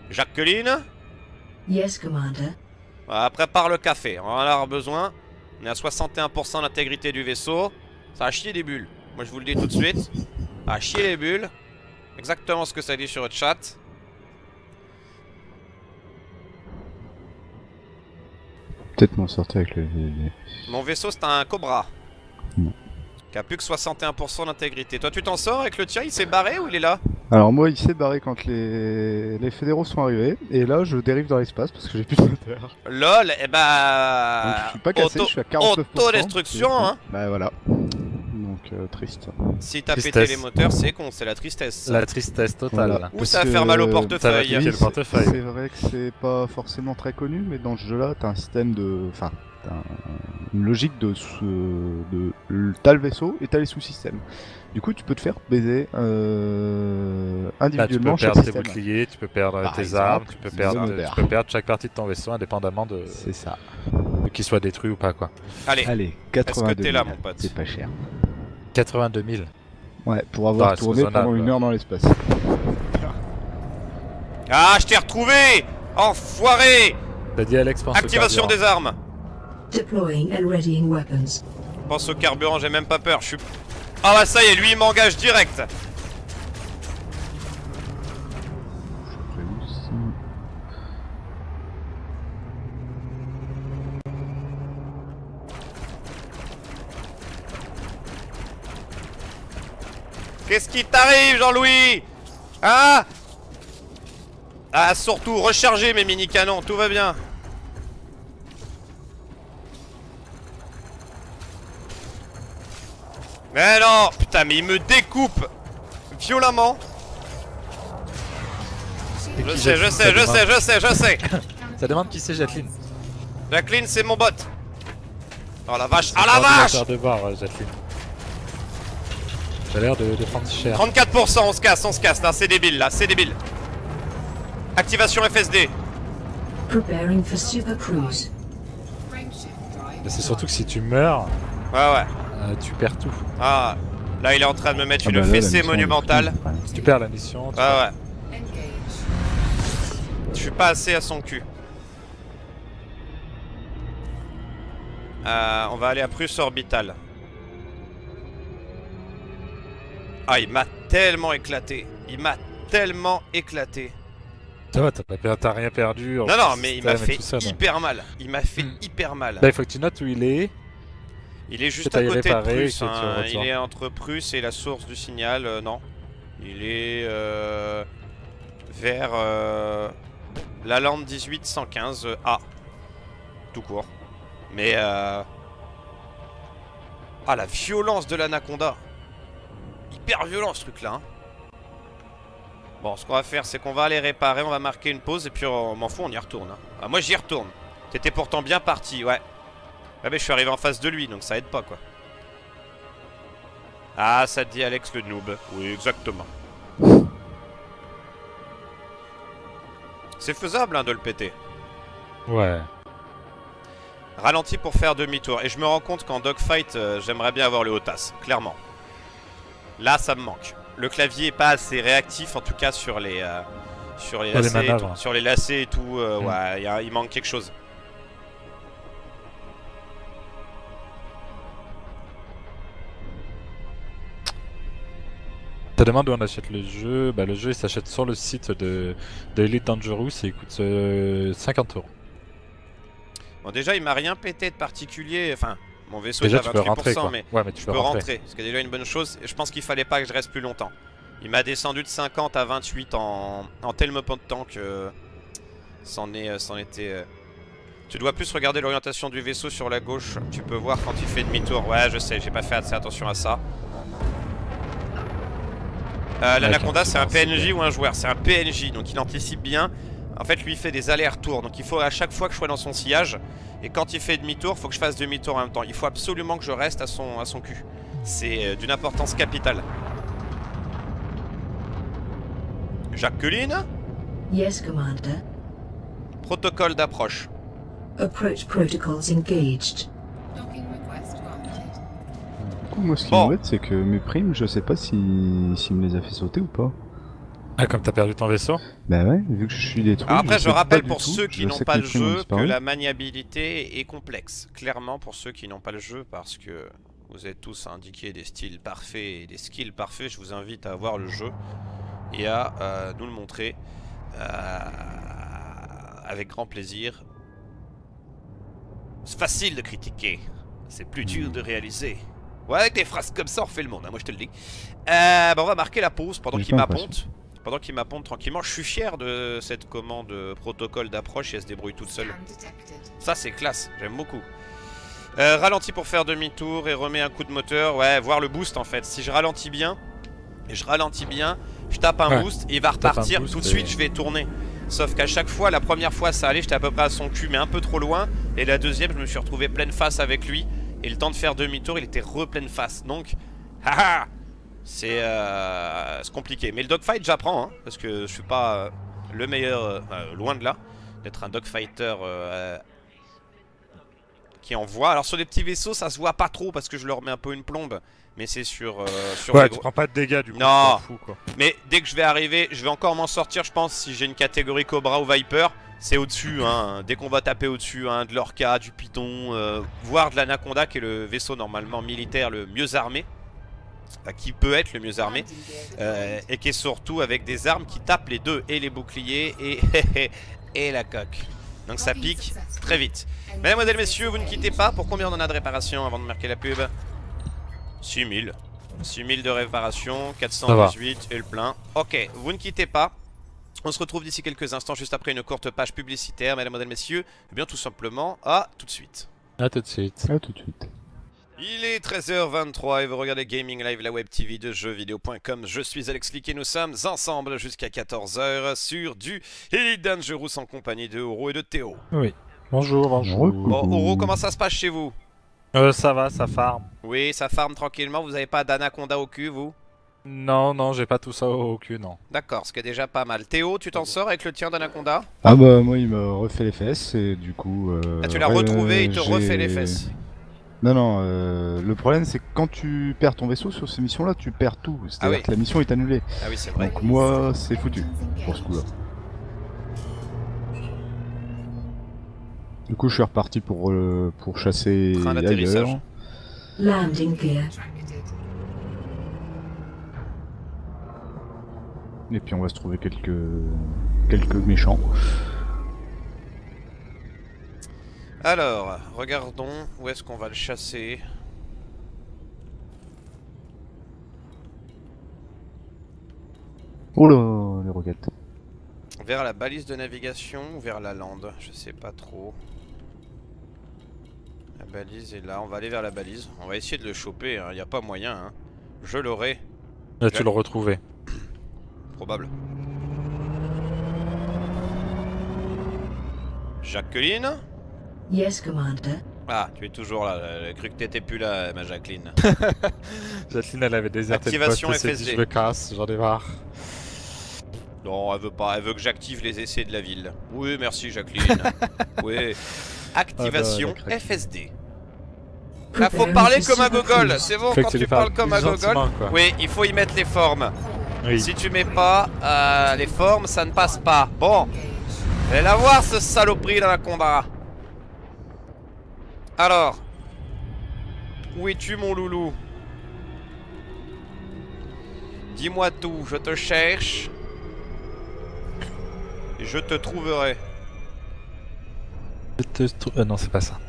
Jacqueline? Yes, commander. Prépare le café, on en aura besoin. On est à 61% d'intégrité du vaisseau. Ça a chier des bulles. Moi je vous le dis tout de suite, à chier les bulles, exactement ce que ça dit sur le chat. peut-être m'en sortir avec le... Mon vaisseau c'est un Cobra. Non. Qui a plus que 61% d'intégrité. Toi tu t'en sors avec le tien, il s'est barré ou il est là? Alors moi il s'est barré quand les fédéraux sont arrivés. Et là je dérive dans l'espace parce que j'ai plus de moteur. LOL, et bah... Donc, je suis pas cassé, je suis à 49%. Autodestruction hein. Bah voilà. Donc triste. Si t'as pété les moteurs, c'est con, c'est la tristesse. La tristesse totale. Voilà. Ou ça va faire mal au portefeuille. Oui, c'est vrai que c'est pas forcément très connu, mais dans ce jeu-là, t'as un système de... Enfin, t'as une logique de... T'as le vaisseau et t'as les sous-systèmes. Du coup, tu peux te faire baiser individuellement. Là, tu peux perdre tes boucliers, tu peux perdre tes armes, tu peux perdre chaque partie de ton vaisseau indépendamment de... C'est ça. Qu'il soit détruit ou pas, quoi. Allez, est-ce que t'es là, mon pote? C'est pas cher. 82 000. Ouais, pour avoir tourné pendant une heure dans l'espace. Ah, je t'ai retrouvé! Enfoiré! T'as dit Alex, pense activation au carburant. Des armes. Deploying and readying weapons. Pense au carburant, j'ai même pas peur, je suis... Ah bah ça y est, lui il m'engage direct. Qu'est-ce qui t'arrive, Jean-Louis? Hein? Ah, surtout, rechargez mes mini-canons, tout va bien. Mais non! Putain, mais il me découpe violemment. Je sais. Ça demande qui c'est Jacqueline. Jacqueline, c'est mon bot. Oh la vache, ah la vache! De bord, Jacqueline. J'ai l'air de prendre cher. 34%, on se casse, là, c'est débile, là, c'est débile. Activation FSD. Preparing for super cruise. C'est surtout que si tu meurs, tu perds tout. Ah, là, il est en train de me mettre une fessée monumentale. Si tu perds la mission, tu perds. Je suis pas assez à son cul. On va aller à Prusse Orbital. Ah, il m'a tellement éclaté. Il m'a tellement éclaté. T'as rien perdu. Non, non, mais il m'a fait hyper mal. Il m'a fait hyper mal. Là, il faut que tu notes où il est. Il est juste à côté de Prusse. Hein. Il est entre Prusse et la source du signal. Non. Il est vers Lalande 1815 A. Tout court. Mais. Ah, la violence de l'Anaconda. Hyper violent ce truc là hein. Bon, ce qu'on va faire c'est qu'on va aller réparer. On va marquer une pause et puis on m'en fout, on y retourne hein. Ah, moi j'y retourne. T'étais pourtant bien parti, ouais. Ah mais je suis arrivé en face de lui donc ça aide pas quoi. Ah, ça te dit Alex le noob. Oui, exactement. C'est faisable hein, de le péter. Ouais. Ralenti pour faire demi-tour. Et je me rends compte qu'en dogfight j'aimerais bien avoir le haut tas, clairement. Là, ça me manque. Le clavier est pas assez réactif, en tout cas sur les lacets, les manœuvres, sur les lacets et tout. Ouais, il manque quelque chose. T'as demandé où on achète le jeu. Bah, le jeu il s'achète sur le site de Elite Dangerous et il coûte 50 €. Bon, déjà, il m'a rien pété de particulier. Enfin. Mon vaisseau est à 28%, mais tu peux rentrer. Ce qui est déjà une bonne chose. Je pense qu'il fallait pas que je reste plus longtemps. Il m'a descendu de 50 à 28 en tellement peu de temps que c'en était. Tu dois plus regarder l'orientation du vaisseau sur la gauche. Tu peux voir quand il fait demi-tour. Ouais, je sais, j'ai pas fait assez attention à ça. L'Anaconda, c'est un PNJ ou un joueur? C'est un PNJ, donc il anticipe bien. En fait, lui, il fait des allers-retours. Donc, il faut à chaque fois que je sois dans son sillage. Et quand il fait demi-tour, il faut que je fasse demi-tour en même temps. Il faut absolument que je reste à son cul. C'est d'une importance capitale. Jacqueline? Yes, Commander. Protocole d'approche. Approach protocols engaged. Du coup, moi, ce qui m'embête, c'est que mes primes, je sais pas s'il me les a fait sauter ou pas. Ah, comme t'as perdu ton vaisseau? Bah ouais, vu que je suis détruit. Alors après, je rappelle pour ceux qui n'ont pas le jeu que la maniabilité est complexe. Clairement, pour ceux qui n'ont pas le jeu, parce que vous êtes tous indiqués des styles parfaits et des skills parfaits, je vous invite à avoir le jeu et à nous le montrer avec grand plaisir. C'est facile de critiquer, c'est plus dur de réaliser. Ouais, avec des phrases comme ça, on fait le monde, hein, moi je te le dis. Bah, on va marquer la pause pendant qu'il m'apponte. Pendant qu'il m'apponte tranquillement, je suis fier de cette commande protocole d'approche et elle se débrouille toute seule. Ça, c'est classe, j'aime beaucoup. Ralentis pour faire demi-tour et remets un coup de moteur. Ouais, voir le boost en fait. Si je ralentis bien, je tape un boost et il va repartir. Tout de suite, je vais tourner. Sauf qu'à chaque fois, la première fois ça allait, j'étais à peu près à son cul, mais un peu trop loin. Et la deuxième, je me suis retrouvé pleine face avec lui. Et le temps de faire demi-tour, il était repleine face. Donc, haha, c'est compliqué. Mais le dogfight, j'apprends, hein, parce que je suis pas le meilleur, loin de là, d'être un dogfighter. Qui envoie. Alors sur des petits vaisseaux ça se voit pas trop parce que je leur mets un peu une plombe. Mais c'est sur, ouais, tu prends pas de dégâts du coup. Non fou, quoi. Mais dès que je vais arriver, je vais encore m'en sortir je pense. Si j'ai une catégorie Cobra ou Viper, c'est au dessus hein. Dès qu'on va taper au dessus hein, de l'Orca, du Python, voire de l'Anaconda qui est le vaisseau normalement militaire le mieux armé, qui peut être le mieux armé, et qui est surtout avec des armes qui tapent les deux, et les boucliers et la coque. Donc ça pique très vite. Mesdames, messieurs, vous ne quittez pas. Pour combien on en a de réparation avant de marquer la pub? 6000. 6000 de réparation, 418 et le plein. Ok, vous ne quittez pas. On se retrouve d'ici quelques instants, juste après une courte page publicitaire. Mesdames, messieurs, eh bien tout simplement, à tout de suite. À tout de suite. À tout de suite. Il est 13h23 et vous regardez Gaming Live, la web TV de jeuxvideo.com. Je suis Alexclick et nous sommes ensemble jusqu'à 14h sur du Elite Dangerous en compagnie de Oro et de Théo. Oui, bonjour, bonjour. Bon, Oro, comment ça se passe chez vous? Ça va, ça farme. Oui, ça farme tranquillement, vous n'avez pas d'anaconda au cul, vous? Non, non, j'ai pas tout ça au cul, non. D'accord, ce qui est déjà pas mal. Théo, tu t'en sors avec le tien d'anaconda? Ah bah moi il me refait les fesses et du coup... Ah, tu l'as retrouvé, il te refait les fesses? Non, non, le problème c'est que quand tu perds ton vaisseau sur ces missions là, tu perds tout. C'est-à-dire que la mission est annulée. Ah oui, c'est vrai. Donc moi, c'est foutu pour ce coup-là. Du coup, je suis reparti pour chasser ailleurs. Et puis on va se trouver quelques méchants. Alors, regardons où est-ce qu'on va le chasser. Oula, les roquettes. Vers la balise de navigation ou vers la lande, je sais pas trop. La balise est là, on va aller vers la balise. On va essayer de le choper, il n'y a pas moyen. Hein. Je l'aurai. Là, tu le retrouvé. Probable. Jacqueline ? Yes, Commander. Ah, tu es toujours là, j'ai cru que t'étais plus là, ma Jacqueline. Jacqueline, elle avait déserté le poste, elle s'est dit, je me casse, j'en ai marre. Non, elle veut pas, elle veut que j'active les essais de la ville. Oui, merci Jacqueline. Oui. Activation FSD. Ah, faut parler comme un gogol, c'est bon, quand tu parles comme un gogol, oui, il faut y mettre les formes. Oui. Si tu mets pas les formes, ça ne passe pas. Bon, allez la voir ce saloperie dans la combat. Alors, où es-tu mon loulou? Dis-moi tout, je te cherche et je te trouverai. Non, c'est pas ça.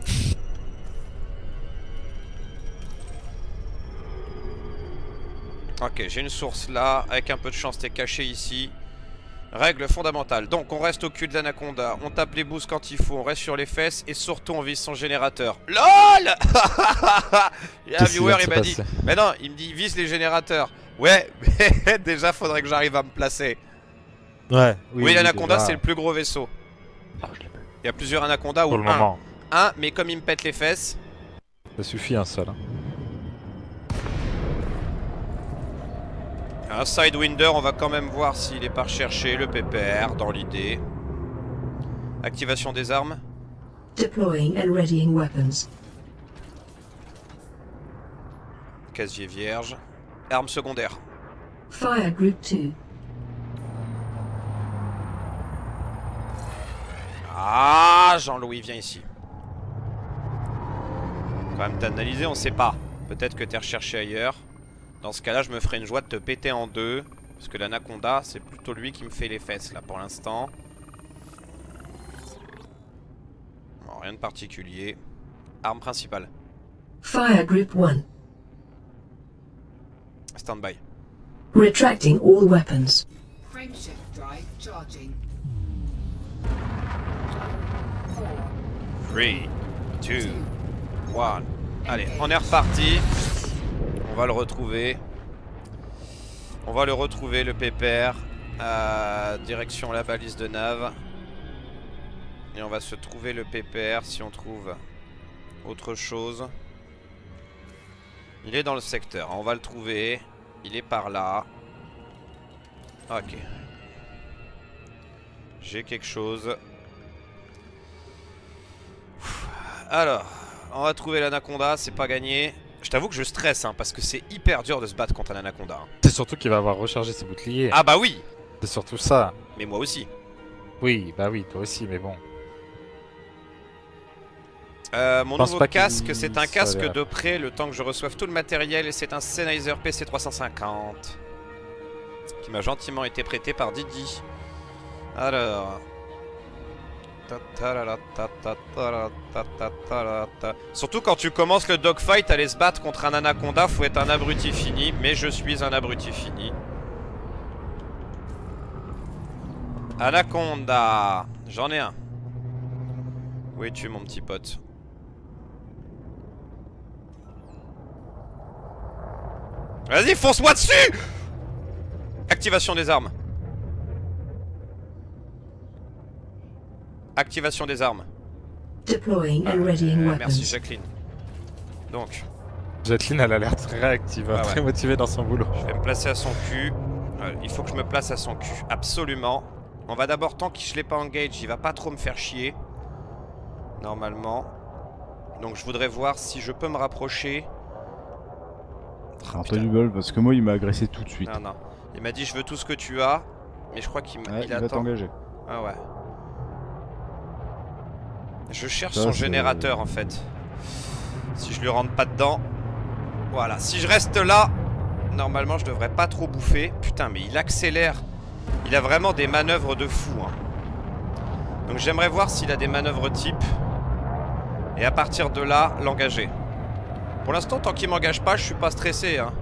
Ok, j'ai une source là, avec un peu de chance t'es caché ici. Règle fondamentale, donc on reste au cul de l'anaconda, on tape les boosts quand il faut, on reste sur les fesses et surtout on vise son générateur. LOL. Il y a un viewer, il m'a dit, mais non, il me dit vise les générateurs. Ouais, mais déjà faudrait que j'arrive à me placer. Ouais. Oui, oui, l'anaconda c'est le plus gros vaisseau. Il y a plusieurs anacondas ou un, mais comme il me pète les fesses. Ça suffit un seul. Hein. Un Sidewinder, on va quand même voir s'il est pas recherché, le PPR, dans l'idée. Activation des armes. Deploying and readying weapons. Casier vierge. Armes secondaires. Fire group 2. Ah, Jean-Louis, viens ici. Quand même t'analyser, on sait pas. Peut-être que t'es recherché ailleurs. Dans ce cas-là, je me ferai une joie de te péter en deux. Parce que l'anaconda, c'est plutôt lui qui me fait les fesses, là, pour l'instant. Bon, rien de particulier. Arme principale. Fire grip 1. Stand by. Retracting all weapons. Frameshift drive charging. 3, 2, 1. Allez, on est reparti. On va le retrouver. On va le retrouver, le pépère. Direction la balise de nav. Et on va se trouver le pépère si on trouve autre chose. Il est dans le secteur, on va le trouver. Il est par là. Ok. J'ai quelque chose. Alors, on va trouver l'anaconda, c'est pas gagné. Je t'avoue que je stresse hein, parce que c'est hyper dur de se battre contre un anaconda. C'est surtout qu'il va avoir rechargé ses boucliers. Ah bah oui. C'est surtout ça. Mais moi aussi. Oui, bah oui, toi aussi, mais bon. Mon nouveau casque, c'est un casque de prêt le temps que je reçoive tout le matériel et c'est un Sennheiser PC350 qui m'a gentiment été prêté par Didi. Alors... Surtout quand tu commences le dogfight, aller se battre contre un anaconda, faut être un abruti fini, mais je suis un abruti fini. Anaconda, j'en ai un. Où es-tu mon petit pote? Vas-y, fonce-moi dessus! Activation des armes. Activation des armes. Deploying and readying weapons. Merci Jacqueline. Donc. Jacqueline elle a l'air très réactive, ah ouais, très motivée dans son boulot. Je vais me placer à son cul. Il faut que je me place à son cul, absolument. On va d'abord, tant que je l'ai pas engage, il va pas trop me faire chier. Normalement. Donc je voudrais voir si je peux me rapprocher. Ah, t'as du bol parce que moi il m'a agressé tout de suite. Non, non. Il m'a dit je veux tout ce que tu as. Mais je crois qu'il ouais, il va t'engager. Ah ouais. Je cherche ça, son générateur en fait. Si je lui rentre pas dedans. Voilà, si je reste là, normalement je devrais pas trop bouffer. Putain mais il accélère. Il a vraiment des manœuvres de fou hein. Donc j'aimerais voir s'il a des manœuvres type. Et à partir de là, l'engager. Pour l'instant tant qu'il m'engage pas, je suis pas stressé hein.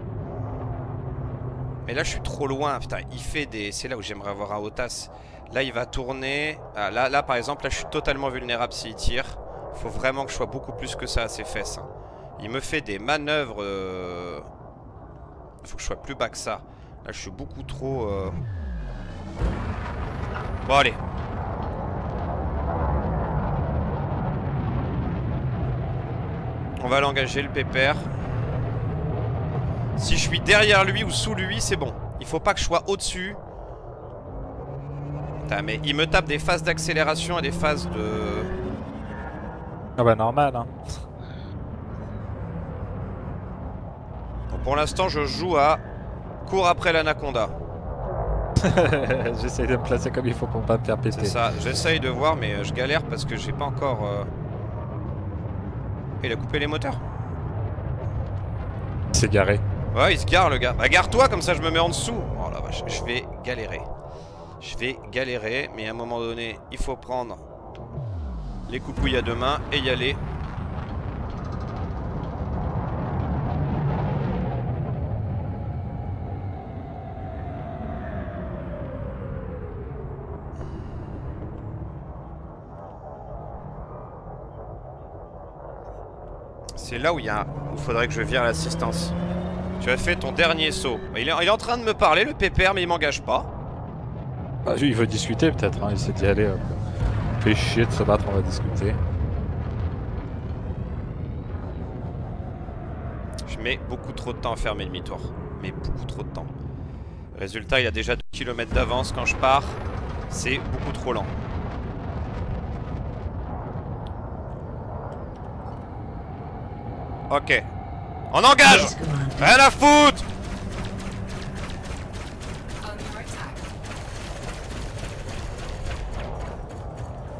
Mais là je suis trop loin. Putain il fait des... C'est là où j'aimerais avoir un Otas. Là il va tourner, ah, là par exemple, là je suis totalement vulnérable s'il tire. Faut vraiment que je sois beaucoup plus que ça à ses fesses hein. Il me fait des manœuvres Faut que je sois plus bas que ça. Là je suis beaucoup trop Bon allez. On va l'engager le pépère. Si je suis derrière lui ou sous lui c'est bon. Il faut pas que je sois au-dessus. Putain mais il me tape des phases d'accélération et des phases de... Ah bah normal hein. Bon, pour l'instant je joue à cours après l'anaconda. J'essaye de me placer comme il faut pour pas me faire péter. C'est ça, j'essaye de voir mais je galère parce que j'ai pas encore... Il a coupé les moteurs. Il s'est garé. Ouais il se gare le gars. Bah gare-toi comme ça je me mets en dessous. Oh la vache, je vais galérer. Je vais galérer, mais à un moment donné, il faut prendre les coupouilles à deux mains et y aller. C'est là où il y a un... où faudrait que je vire à l'assistance. Tu as fait ton dernier saut. Il est en train de me parler, le pépère, mais il m'engage pas. Bah lui il veut discuter peut-être, hein. Il s'est dit allez hop, fait chier de se battre, on va discuter. Je mets beaucoup trop de temps à faire mes demi-tours, mais beaucoup trop de temps. Résultat il a déjà 2 km d'avance quand je pars, c'est beaucoup trop lent. Ok, on engage. Rien à foutre.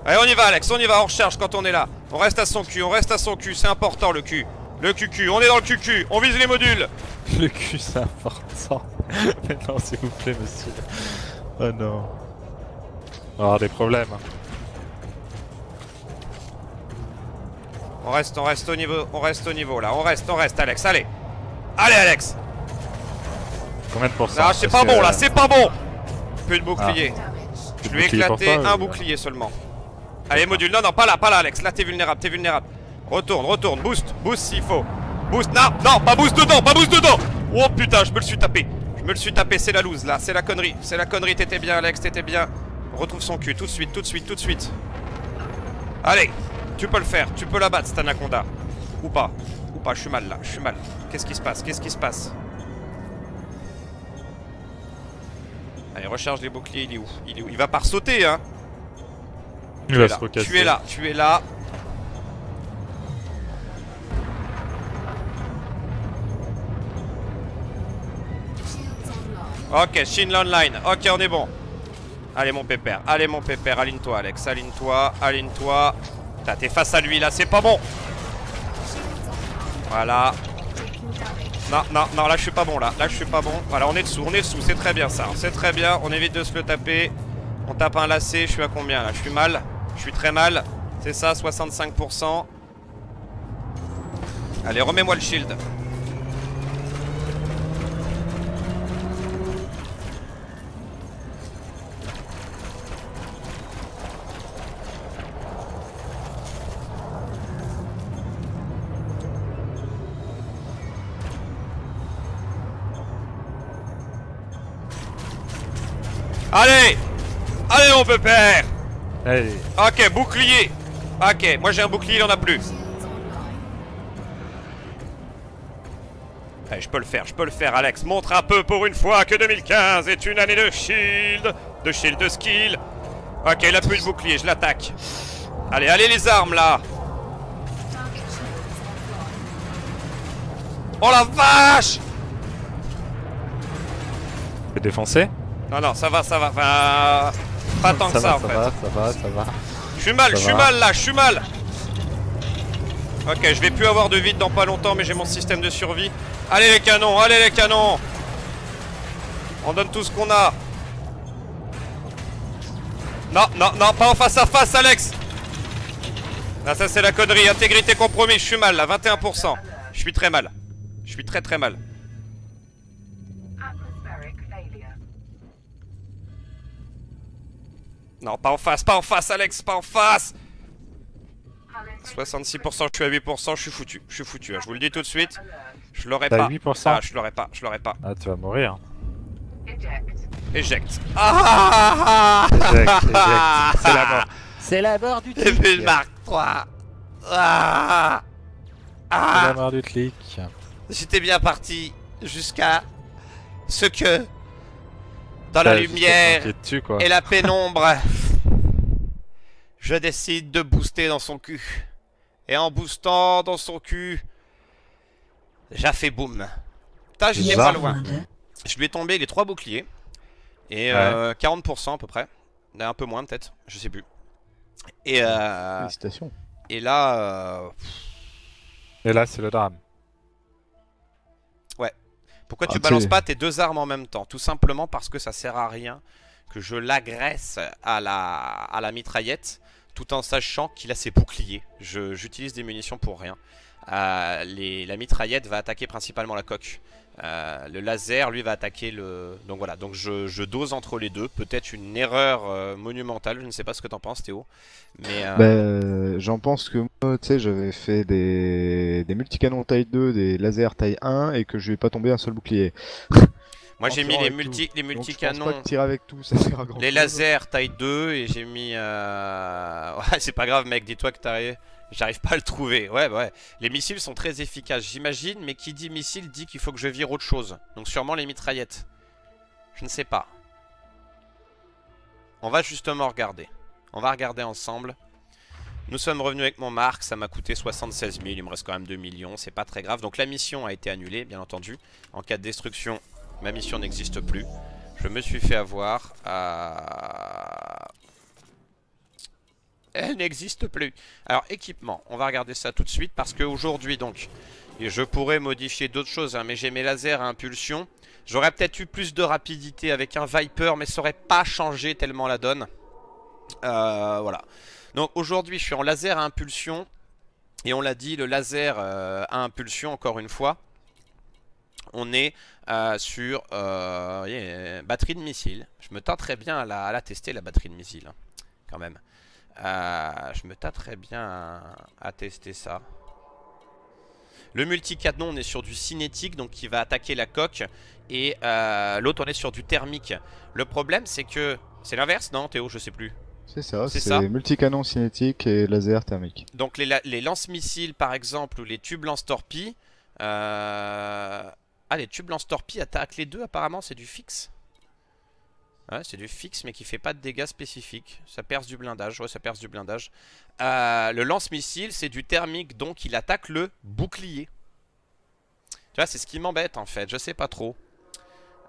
Allez, on y va Alex, on y va, on recharge quand on est là. On reste à son cul, on reste à son cul, c'est important le cul. Le QQ, on est dans le QQ, on vise les modules. Le cul c'est important. Mais non s'il vous plaît monsieur. Oh non. On va avoir des problèmes. On reste au niveau, là, on reste, Alex, allez. Allez, Alex. Combien de pourcents? Ah, c'est pas bon, là, c'est pas bon. Plus de bouclier. Je lui ai éclaté un bouclier seulement. Allez, module, non, pas là, Alex, là, t'es vulnérable. Retourne, boost s'il faut. Boost, non, pas boost dedans. Oh putain, je me le suis tapé, c'est la loose, là, c'est la connerie, t'étais bien, Alex, Retrouve son cul, tout de suite. Allez, tu peux le faire, tu peux l'abattre, cette Anaconda. Ou pas, je suis mal. Qu'est-ce qui se passe? Allez, recharge les boucliers, il est où? Il va pas sauter, hein. Tu es là. Ok, Shin l'online, ok, on est bon. Allez mon pépère, aligne-toi, Alex, aligne-toi. Putain, t'es face à lui là, c'est pas bon. Voilà. Non, là je suis pas bon, là je suis pas bon. Voilà, on est dessous, c'est très bien ça, on évite de se le taper. On tape un lacet, je suis à combien là? Je suis très mal, c'est ça, 65%. Allez, remets-moi le shield. Allez mon pépère. Allez. Ok, bouclier. Ok, moi j'ai un bouclier, il en a plus. Allez, je peux le faire, Alex. Montre un peu pour une fois que 2015 est une année de shield. De shield, de skill. Ok, il a plus de bouclier, je l'attaque. Allez les armes là. Oh la vache. T'es défoncé? Non, ça va, enfin... Pas tant que ça en fait. Ça va. Je suis mal là. Ok, je vais plus avoir de vide dans pas longtemps, mais j'ai mon système de survie. Allez les canons. On donne tout ce qu'on a. Non, pas en face à face, Alex. Ah, ça c'est la connerie, intégrité compromis, je suis mal là, 21%. Je suis très mal. Non, pas en face, Alex, pas en face. 66%, je suis à 8%, je suis foutu, hein. Je vous le dis tout de suite. Je l'aurai pas. 8%. Ah, je l'aurai pas. Ah, tu vas mourir. Éjecte. Ah, éjecte. C'est la mort. C'est la mort du clic. Metroid Mark III. C'est la mort du clic. J'étais bien parti jusqu'à ce que... Dans la lumière dessus, quoi. Et la pénombre, je décide de booster dans son cul. Et en boostant dans son cul, j'ai fait boum. Putain, j'étais pas loin. Je lui ai tombé les 3 boucliers. Et 40% à peu près. Un peu moins peut-être, je sais plus. Et, et là, c'est le drame. Pourquoi tu balances pas tes 2 armes en même temps? Tout simplement parce que ça sert à rien que je l'agresse à la mitraillette, tout en sachant qu'il a ses boucliers. J'utilise des munitions pour rien. La mitraillette va attaquer principalement la coque. Le laser, lui, va attaquer le... Donc voilà, donc je dose entre les deux. Peut-être une erreur monumentale, je ne sais pas ce que t'en penses, Théo. Mais bah, j'en pense que moi, tu sais, j'avais fait des multicanons taille 2, des lasers taille 1, et que je vais pas tomber un seul bouclier. Moi j'ai mis les multicanons, tirer avec tout, ça sert à grand chose. Les lasers taille 2, et j'ai mis... Ouais, c'est pas grave mec, dis-toi que t'arrives... J'arrive pas à le trouver, ouais. Les missiles sont très efficaces, j'imagine, mais qui dit missile dit qu'il faut que je vire autre chose. Donc sûrement les mitraillettes. Je ne sais pas. On va justement regarder. On va regarder ensemble. Nous sommes revenus avec mon Mark, ça m'a coûté 76 000, il me reste quand même 2 millions, c'est pas très grave. Donc la mission a été annulée, bien entendu. En cas de destruction, ma mission n'existe plus. Je me suis fait avoir à... Elle n'existe plus. Alors équipement, on va regarder ça tout de suite parce qu'aujourd'hui donc, et je pourrais modifier d'autres choses, hein, mais j'ai mes lasers à impulsion. J'aurais peut-être eu plus de rapidité avec un Viper, mais ça aurait pas changé tellement la donne. Voilà. Donc aujourd'hui je suis en laser à impulsion. Et on l'a dit, le laser à impulsion, encore une fois, on est sur batterie de missile. Je me tâterais bien à la tester, la batterie de missile, hein, quand même. Je me tâterais bien à tester ça. Le multicanon, on est sur du cinétique, donc qui va attaquer la coque. Et l'autre, on est sur du thermique. Le problème, c'est que... C'est l'inverse, non, Théo? Je sais plus. C'est ça, c'est multicanon cinétique et laser thermique. Donc les lance-missiles, par exemple, ou les tubes lance-torpilles... Ah, les tubes lance-torpilles attaquent les deux, apparemment, c'est du fixe. Ouais, c'est du fixe, mais qui fait pas de dégâts spécifiques. Ça perce du blindage, ouais, ça perce du blindage. Le lance-missile, c'est du thermique, donc il attaque le bouclier. Tu vois, c'est ce qui m'embête, en fait, je sais pas trop.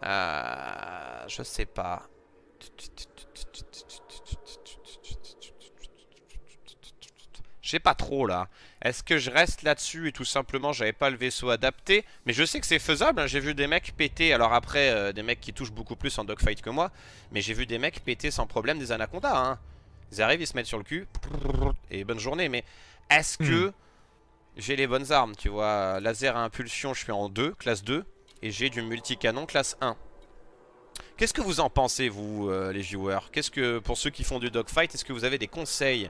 Je sais pas. Je sais pas trop, là. Est-ce que je reste là-dessus et tout simplement j'avais pas le vaisseau adapté? Mais je sais que c'est faisable, hein. J'ai vu des mecs péter. Alors après, des mecs qui touchent beaucoup plus en dogfight que moi. Mais j'ai vu des mecs péter sans problème des Anaconda, hein. Ils arrivent, ils se mettent sur le cul. Et bonne journée. Mais est-ce que j'ai les bonnes armes, tu vois? Laser à impulsion, je suis en 2, classe 2. Et j'ai du multicanon, classe 1. Qu'est-ce que vous en pensez, vous, les viewers? Qu'est-ce que, pour ceux qui font du dogfight, est-ce que vous avez des conseils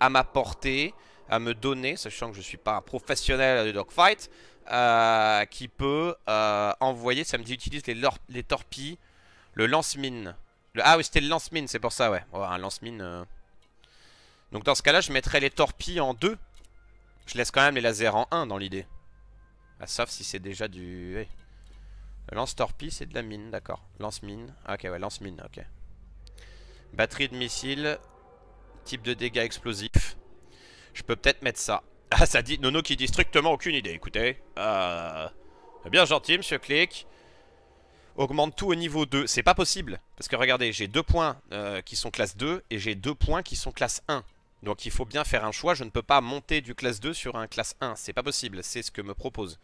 à m'apporter, à me donner, sachant que je suis pas un professionnel du dogfight, qui peut envoyer, ça me dit utilise les torpilles, le lance-mine. Ah oui, c'était le lance-mine, c'est pour ça, ouais. Oh, un lance-mine. Donc dans ce cas-là, je mettrais les torpilles en 2. Je laisse quand même les lasers en 1 dans l'idée. Ah, sauf si c'est déjà du... Hey. Le lance-torpille, c'est de la mine, d'accord. Lance-mine, ok, ouais, lance-mine, ok. Batterie de missile, type de dégâts explosifs. Je peux peut-être mettre ça. Ah, ça dit Nono qui dit strictement aucune idée. Écoutez, bien gentil, monsieur Click. Augmente tout au niveau 2. C'est pas possible. Parce que regardez, j'ai 2 points qui sont classe 2 et j'ai 2 points qui sont classe 1. Donc il faut bien faire un choix. Je ne peux pas monter du classe 2 sur un classe 1. C'est pas possible. C'est ce que me propose.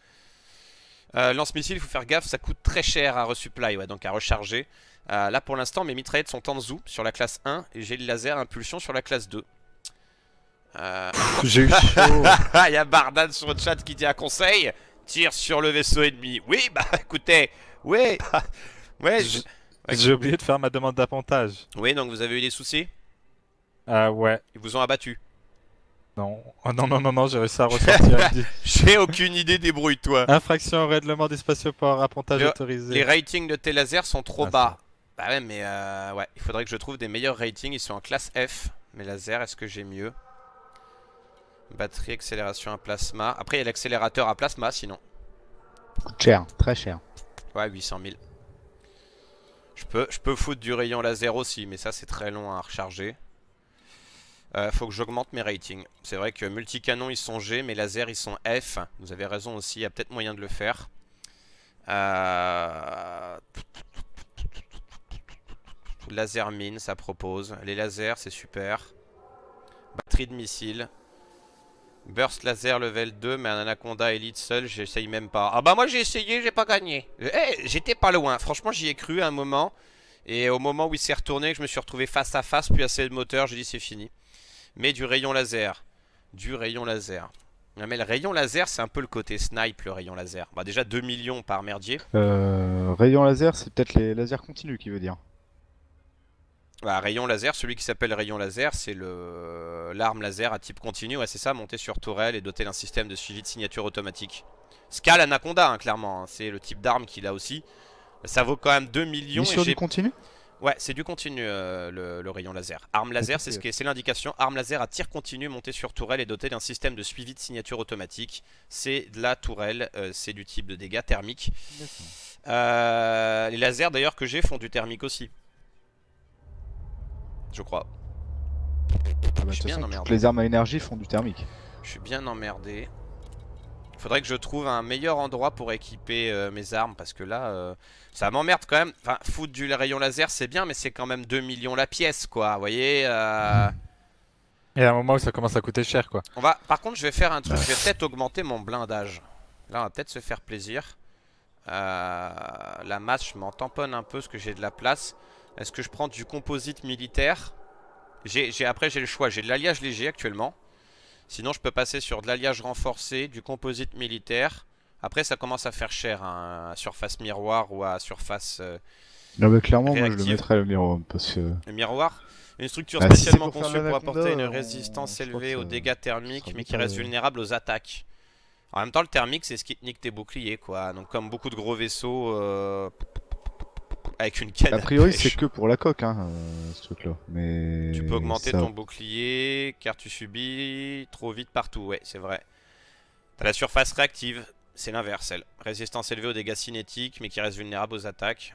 Lance-missile, il faut faire gaffe. Ça coûte très cher à resupply. Ouais, donc à recharger. Là pour l'instant, mes mitraillettes sont en dessous sur la classe 1 et j'ai le laser impulsion sur la classe 2. J'ai eu chaud. Il y a Bardan sur le chat qui dit un conseil. Tire sur le vaisseau ennemi. Oui, bah écoutez, oui. Ouais, j'ai oublié de faire ma demande d'appontage. Oui, donc vous avez eu des soucis? Ouais. Ils vous ont abattu? Non, oh, non, j'ai réussi à ressortir. J'ai aucune idée, débrouille-toi. Infraction au règlement du spatioport, appontage autorisé. Les ratings de tes lasers sont trop bas. Bah ouais, mais ouais, il faudrait que je trouve des meilleurs ratings. Ils sont en classe F. Mes lasers, est-ce que j'ai mieux? Batterie, accélération à plasma. Après, il y a l'accélérateur à plasma, sinon. Coûte cher, très cher. Ouais, 800 000. Je peux foutre du rayon laser aussi, mais ça, c'est très long à recharger. Faut que j'augmente mes ratings. C'est vrai que multicanon, ils sont G, mais laser, ils sont F. Vous avez raison aussi, il y a peut-être moyen de le faire. Laser mine, ça propose. Les lasers, c'est super. Batterie de missile. Burst laser level 2, mais un Anaconda Elite seul, j'essaye même pas. Ah bah moi j'ai essayé, j'ai pas gagné. Eh, j'étais pas loin, franchement j'y ai cru à un moment. Et au moment où il s'est retourné, que je me suis retrouvé face à face, puis assez de moteur, j'ai dit c'est fini. Mais du rayon laser. Du rayon laser. Non mais le rayon laser, c'est un peu le côté snipe, le rayon laser. Bah déjà 2 millions par merdier. Rayon laser, c'est peut-être les lasers continus qui veut dire. Bah, rayon laser, celui qui s'appelle rayon laser, c'est l'arme laser à type continu, ouais c'est ça, monter sur tourelle et doter d'un système de suivi de signature automatique. Scal Anaconda, hein, clairement, hein. C'est le type d'arme qu'il a aussi. Ça vaut quand même 2 millions. C'est du continu? Ouais, c'est du continu le rayon laser. Arme laser, c'est l'indication, arme laser à tir continu, monter sur tourelle et doter d'un système de suivi de signature automatique. C'est de la tourelle, c'est du type de dégâts thermiques. Les lasers d'ailleurs que j'ai font du thermique aussi. Je crois. Ah bah, je suis bien emmerdé. Toutes les armes à énergie font du thermique. Je suis bien emmerdé. Faudrait que je trouve un meilleur endroit pour équiper mes armes. Parce que là, ça m'emmerde quand même. Enfin, foutre du rayon laser, c'est bien, mais c'est quand même 2 millions la pièce, quoi. Vous voyez Il y a un moment où ça commence à coûter cher, quoi. Par contre, je vais faire un truc. Je vais peut-être augmenter mon blindage. Là, on va peut-être se faire plaisir. La masse, je m'en tamponne un peu parce que j'ai de la place. Est-ce que je prends du composite militaire? Après j'ai le choix, j'ai de l'alliage léger actuellement. Sinon je peux passer sur de l'alliage renforcé, du composite militaire. Après ça commence à faire cher hein, à surface miroir ou à surface non mais clairement réactive. Moi je le mettrais le miroir parce que... Le miroir. Une structure spécialement bah, si conçue pour apporter une résistance élevée aux dégâts thermiques mais qui reste vulnérable aux attaques. En même temps le thermique c'est ce qui te nique tes boucliers quoi. Donc comme beaucoup de gros vaisseaux avec une canne. A priori c'est que pour la coque hein, ce truc là. Mais... Tu peux augmenter ton bouclier car tu subis trop vite partout. Ouais c'est vrai. T'as la surface réactive. C'est l'inverse elle. Résistance élevée aux dégâts cinétiques mais qui reste vulnérable aux attaques.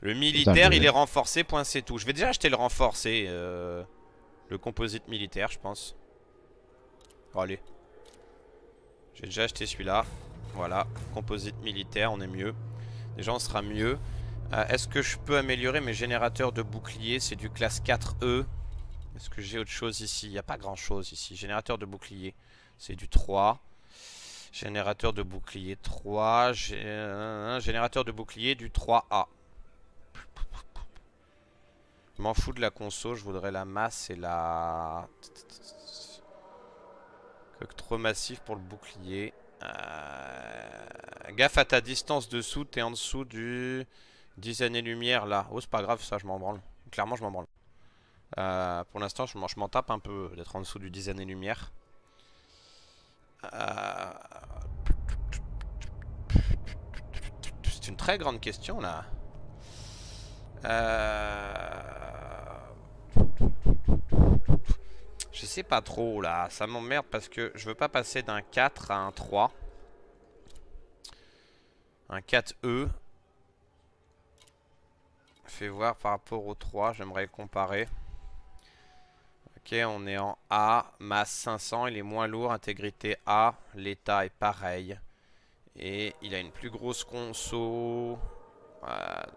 Le militaire, putain, il est renforcé, point c'est tout. Je vais déjà acheter le renforcé, le composite militaire, je pense. Bon, allez. J'ai déjà acheté celui-là. Voilà, composite militaire, on est mieux. Déjà, on sera mieux. Est-ce que je peux améliorer mes générateurs de boucliers? C'est du classe 4E. Est-ce que j'ai autre chose ici? Il n'y a pas grand-chose ici. Générateur de bouclier, c'est du 3. Générateur de bouclier 3. Générateur de bouclier du 3A. Je m'en fous de la conso, je voudrais la masse et la... Coque trop massif pour le bouclier. Gaffe à ta distance dessous, t'es en dessous du 10 années-lumière là. Oh c'est pas grave ça, je m'en branle. Clairement je m'en branle. Pour l'instant je m'en tape un peu d'être en dessous du 10 années-lumière. C'est une très grande question là. Je sais pas trop là. Ça m'emmerde parce que je veux pas passer d'un 4 à un 3. Un 4E. Fais voir par rapport au 3. J'aimerais comparer. Ok, on est en A. Masse 500, il est moins lourd. Intégrité A. L'état est pareil. Et il a une plus grosse conso. En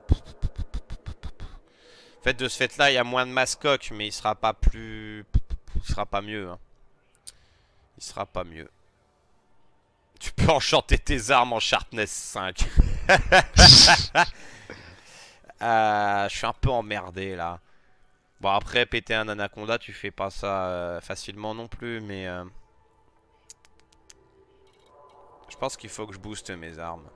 fait, de ce fait là, il y a moins de masse coque, mais il sera pas plus... Il sera pas mieux. Hein. Il sera pas mieux. Tu peux enchanter tes armes en sharpness 5. Je suis un peu emmerdé là. Bon après, péter un anaconda, tu fais pas ça facilement non plus, mais... Je pense qu'il faut que je booste mes armes.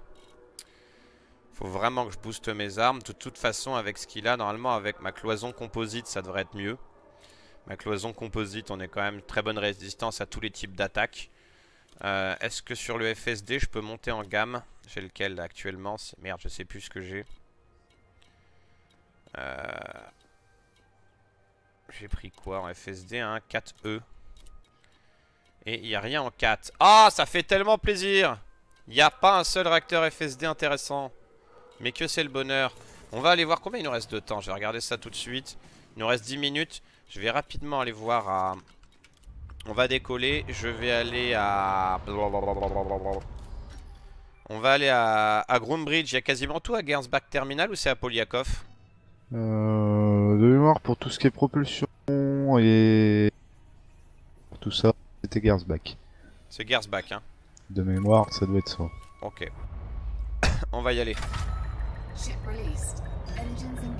Faut vraiment que je booste mes armes. De toute façon avec ce qu'il a, normalement avec ma cloison composite ça devrait être mieux. Ma cloison composite, on est quand même très bonne résistance à tous les types d'attaques. Est-ce que sur le FSD je peux monter en gamme? J'ai lequel là, actuellement? Merde je sais plus ce que j'ai. J'ai pris quoi en FSD? Un 4E. Et il n'y a rien en 4. Ah ça fait tellement plaisir. Il n'y a pas un seul réacteur FSD intéressant. Mais que c'est le bonheur. On va aller voir combien il nous reste de temps. Je vais regarder ça tout de suite. Il nous reste 10 minutes. Je vais rapidement aller voir à... On va décoller. Je vais aller à... On va aller à Groombridge. Il y a quasiment tout à Gersbach Terminal ou c'est à Poliakov? De mémoire pour tout ce qui est propulsion et... Tout ça, c'était Gersbach. C'est Gersbach hein. De mémoire, ça doit être ça. Ok. On va y aller.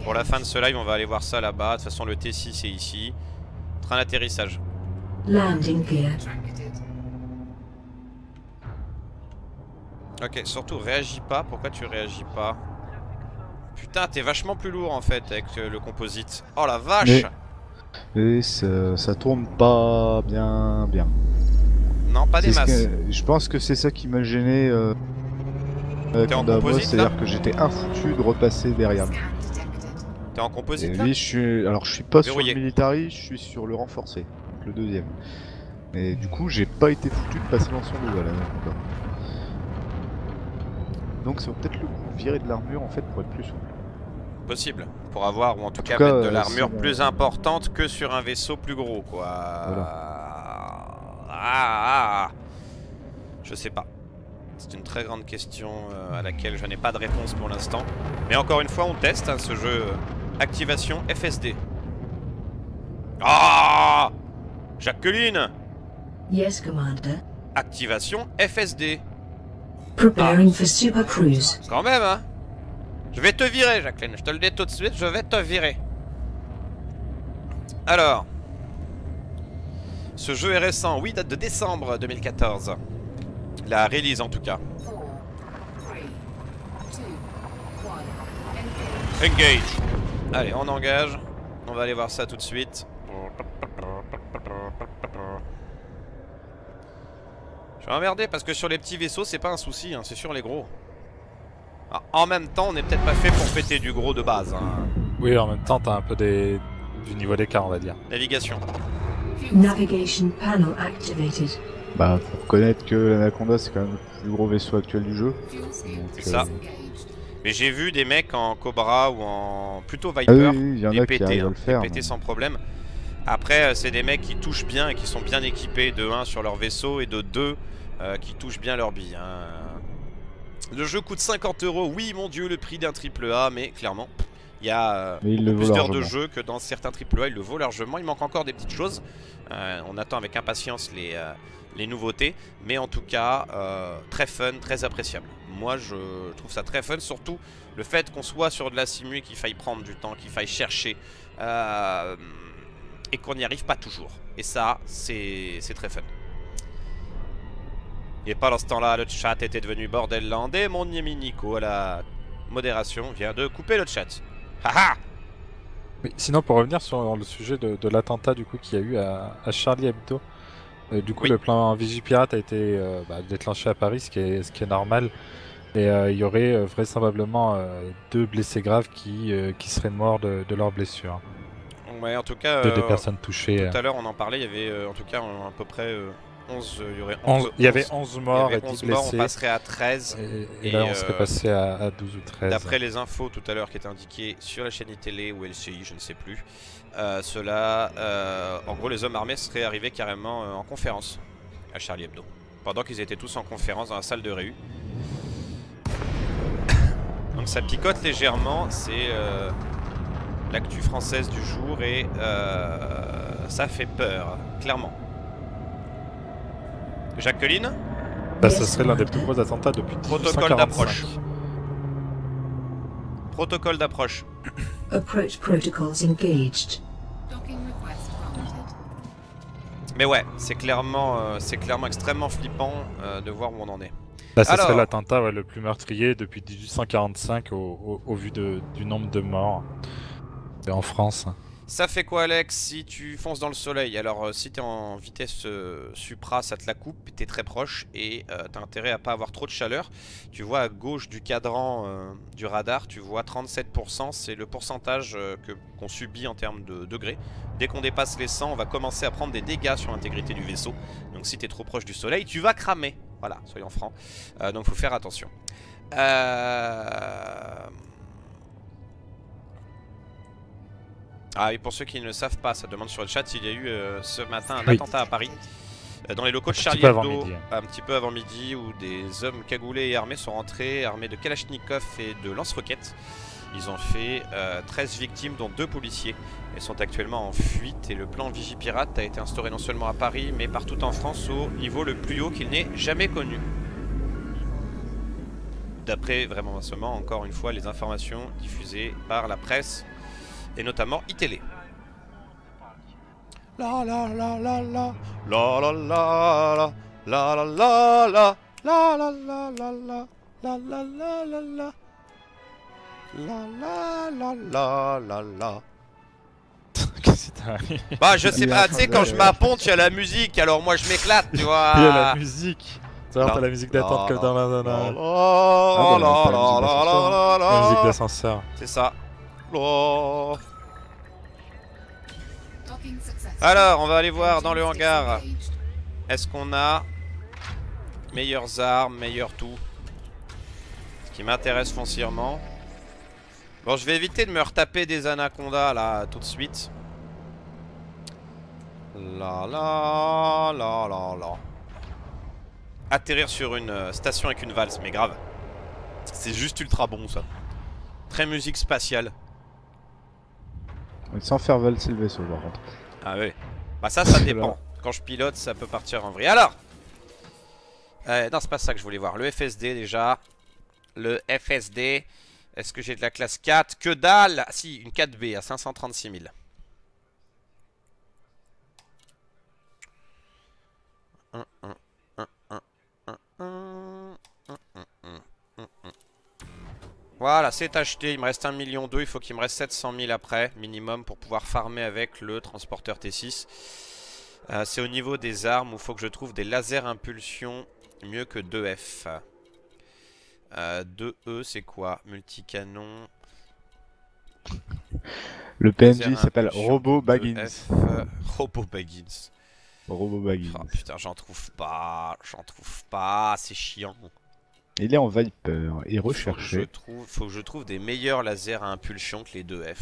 Pour la fin de ce live, on va aller voir ça là-bas. De toute façon, le T6 est ici. Train d'atterrissage. Ok, surtout réagis pas. Pourquoi tu réagis pas? Putain, t'es vachement plus lourd en fait avec le composite. Oh la vache! Mais ça tourne pas bien, bien. Non, pas des masses. Je pense que c'est ça qui m'a gêné. C'est-à-dire que j'étais infoutu de repasser derrière. T'es en composite là? Oui, alors je suis pas verrouillé sur le military, je suis sur le renforcé, donc le deuxième. Mais du coup, j'ai pas été foutu de passer l'ensemble de la. Donc ça vaut peut-être le coup de virer de l'armure en fait pour être plus souple. Possible, pour avoir ou en tout cas mettre de l'armure plus importante que sur un vaisseau plus gros quoi. Voilà. Je sais pas. C'est une très grande question à laquelle je n'ai pas de réponse pour l'instant. Mais encore une fois, on teste hein, ce jeu. Activation FSD. Ah, Jacqueline. Yes, Commander. Activation FSD. Preparing for Super Cruise. Quand même, hein. Je vais te virer, Jacqueline. Je te le dis tout de suite, je vais te virer. Alors. Ce jeu est récent, oui, date de décembre 2014. La release en tout cas. 4, 3, 2, 1, engage. Allez, on engage. On va aller voir ça tout de suite. Je suis emmerdé parce que sur les petits vaisseaux c'est pas un souci, hein, c'est sur les gros. Alors, en même temps on n'est peut-être pas fait pour péter du gros de base. Hein. Oui, en même temps t'as un peu des... du niveau d'écart on va dire. Navigation. Navigation panel activated. Bah faut reconnaître que l'Anaconda c'est quand même le plus gros vaisseau actuel du jeu. C'est ça. Mais j'ai vu des mecs en Cobra ou en plutôt Viper péter sans problème. Après c'est des mecs qui touchent bien et qui sont bien équipés de 1 sur leur vaisseau et de 2 qui touchent bien leur bille hein. Le jeu coûte 50 €, oui mon dieu le prix d'un triple A, mais clairement il y a plus d'heures de jeu que dans certains triple A, il le vaut largement, il manque encore des petites choses. On attend avec impatience les nouveautés, mais en tout cas très fun, très appréciable. Moi je trouve ça très fun, surtout le fait qu'on soit sur de la simu et qu'il faille prendre du temps, qu'il faille chercher. Et qu'on n'y arrive pas toujours. Et ça, c'est très fun. Et pendant ce temps-là, le chat était devenu bordellandais. Mon ami Nico, à la modération, vient de couper le chat. Haha. Oui, sinon, pour revenir sur le sujet de l'attentat du coup qu'il y a eu à Charlie Hebdo, du coup, oui. Le plan Vigipirate a été déclenché à Paris, ce qui est normal. Et il y aurait vraisemblablement 2 blessés graves qui seraient morts de leurs blessures. Ouais, en tout cas, des personnes touchées. Tout à l'heure, on en parlait, il y avait en tout cas à peu près 11. Il y avait 11 morts et 10 blessés. On passerait à 13. Et là, on serait passé à 12 ou 13. D'après les infos tout à l'heure qui étaient indiquées sur la chaîne télé ou LCI, je ne sais plus. En gros, les hommes armés seraient arrivés carrément en conférence à Charlie Hebdo. Pendant qu'ils étaient tous en conférence dans la salle de réu. Donc ça picote légèrement, c'est. L'actu française du jour et ça fait peur, clairement. Jacqueline ? Bah ça serait l'un des plus gros attentats depuis 1945. Protocole d'approche. Protocole d'approche. Approach protocols engaged. Mais ouais, c'est clairement extrêmement flippant de voir où on en est. Là, ce serait l'attentat le plus meurtrier depuis 1845 au vu du nombre de morts. En France. Ça fait quoi Alex si tu fonces dans le soleil? Alors si t'es en vitesse supra ça te la coupe, t'es très proche et t'as intérêt à pas avoir trop de chaleur. Tu vois à gauche du cadran du radar, tu vois 37%, c'est le pourcentage qu'on subit en termes de degrés. Dès qu'on dépasse les 100 on va commencer à prendre des dégâts sur l'intégrité du vaisseau. Donc si t'es trop proche du soleil tu vas cramer, voilà, soyons francs. Donc faut faire attention. Ah et pour ceux qui ne le savent pas, ça demande sur le chat, il y a eu ce matin un attentat à Paris dans les locaux de Charlie Hebdo, un petit peu avant midi, où des hommes cagoulés et armés sont rentrés, armés de Kalachnikov et de lance-roquettes. Ils ont fait 13 victimes dont 2 policiers et sont actuellement en fuite. Et le plan Vigipirate a été instauré non seulement à Paris mais partout en France au niveau le plus haut qu'il n'ait jamais connu. D'après vraiment seulement encore une fois les informations diffusées par la presse. Et notamment iTélé. La la la la la la la la la la la la la la la la la la la la la la la la la. Qu'est-ce que t'arrives ? Bah je sais pas, tu sais quand je m'apponte il y a la musique, alors moi je m'éclate tu vois. Il y a la musique. T'as la musique d'attente comme dans la musique d'ascenseur. C'est ça. Oh. Alors on va aller voir dans le hangar. Est-ce qu'on a meilleures armes, meilleur tout? Ce qui m'intéresse foncièrement. Bon je vais éviter de me retaper des anacondas là tout de suite. La la la la la. Atterrir sur une station avec une valse mais grave. C'est juste ultra bon ça. Très musique spatiale. Sans faire valser le vaisseau par contre. Ah oui. Bah ça dépend. Quand je pilote ça peut partir en vrille. Alors non c'est pas ça que je voulais voir. Le FSD déjà. Le FSD. Est-ce que j'ai de la classe 4? Que dalle. Si une 4B à 536 000. Voilà, c'est acheté. Il me reste 1,2 million. Il faut qu'il me reste 700 000 après, minimum, pour pouvoir farmer avec le transporteur T6. C'est au niveau des armes où il faut que je trouve des lasers impulsion mieux que 2F. 2E, c'est quoi? Multicanon. Le PNJ s'appelle Robo Baggins. Robo Baggins. Robo Baggins. Oh, putain, j'en trouve pas. J'en trouve pas. C'est chiant. Il est en Viper et recherché. Faut que je trouve des meilleurs lasers à impulsion que les 2F.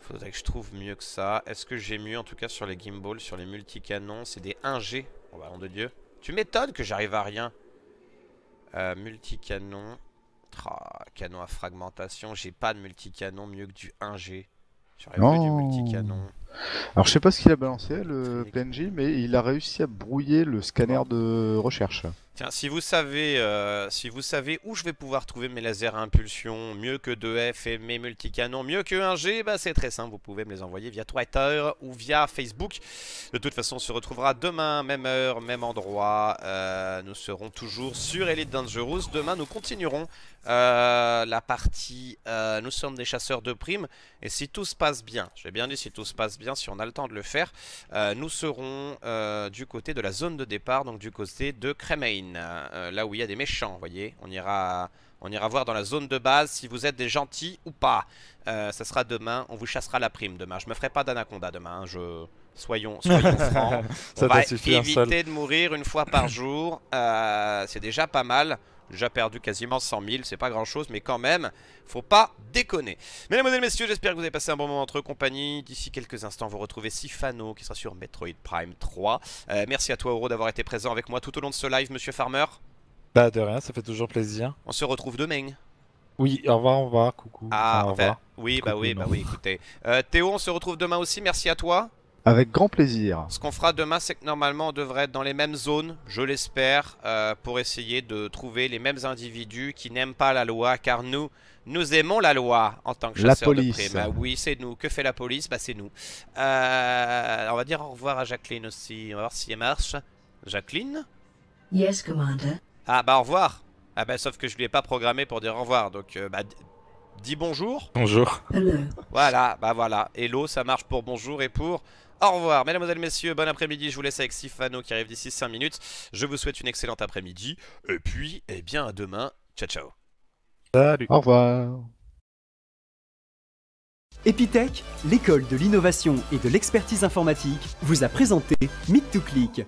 Faudrait que je trouve mieux que ça. Est-ce que j'ai mieux en tout cas sur les gimbals, sur les multicanons? C'est des 1G. Oh bah, nom de Dieu. Tu m'étonnes que j'arrive à rien. Multicanon. Canon à fragmentation. J'ai pas de multicanon mieux que du 1G. J'aurais voulu du multicanon. Alors je sais pas ce qu'il a balancé le PNJ, mais il a réussi à brouiller le scanner de recherche. Tiens, si vous savez où je vais pouvoir trouver mes lasers à impulsion mieux que 2F et mes multicanons mieux que 1G, bah c'est très simple, vous pouvez me les envoyer via Twitter ou via Facebook. De toute façon on se retrouvera demain, même heure, même endroit. Nous serons toujours sur Elite Dangerous. Demain nous continuerons la partie nous sommes des chasseurs de primes. Et si tout se passe bien, j'ai bien dit si tout se passe bien, si on a le temps de le faire, nous serons du côté de la zone de départ, donc du côté de Cremaine, là où il y a des méchants, vous voyez. On ira voir dans la zone de base si vous êtes des gentils ou pas. Ça sera demain, on vous chassera la prime demain. Je me ferai pas d'anaconda demain, hein. Soyons francs. On va éviter de mourir une fois par jour, c'est déjà pas mal. J'ai perdu quasiment 100 000, c'est pas grand chose, mais quand même, faut pas déconner. Mesdames et messieurs, j'espère que vous avez passé un bon moment entre compagnie. D'ici quelques instants, vous retrouvez Sifano qui sera sur Metroid Prime 3. Merci à toi, Oro, d'avoir été présent avec moi tout au long de ce live, monsieur Farmer. Bah, de rien, ça fait toujours plaisir. On se retrouve demain. Oui, au revoir, coucou. Ah, enfin, au revoir. Oui, coucou, bah oui, non. Bah oui, écoutez. Théo, on se retrouve demain aussi, merci à toi. Avec grand plaisir. Ce qu'on fera demain, c'est que normalement on devrait être dans les mêmes zones, je l'espère, pour essayer de trouver les mêmes individus qui n'aiment pas la loi, car nous, nous aimons la loi en tant que chasseurs de primes. Bah oui, c'est nous. Que fait la police? Bah c'est nous. On va dire au revoir à Jacqueline aussi. On va voir si elle marche. Jacqueline? Yes, Commander. Ah bah au revoir. Ah bah sauf que je lui ai pas programmé pour dire au revoir, donc bah... Dis bonjour. Bonjour. Voilà, bah voilà. Hello, ça marche pour bonjour et pour au revoir. Mesdames et messieurs, bon après-midi. Je vous laisse avec Sifano qui arrive d'ici 5 minutes. Je vous souhaite une excellente après-midi. Et puis, eh bien, à demain. Ciao, ciao. Salut. Au revoir. Epitech, l'école de l'innovation et de l'expertise informatique, vous a présenté Meet2Click.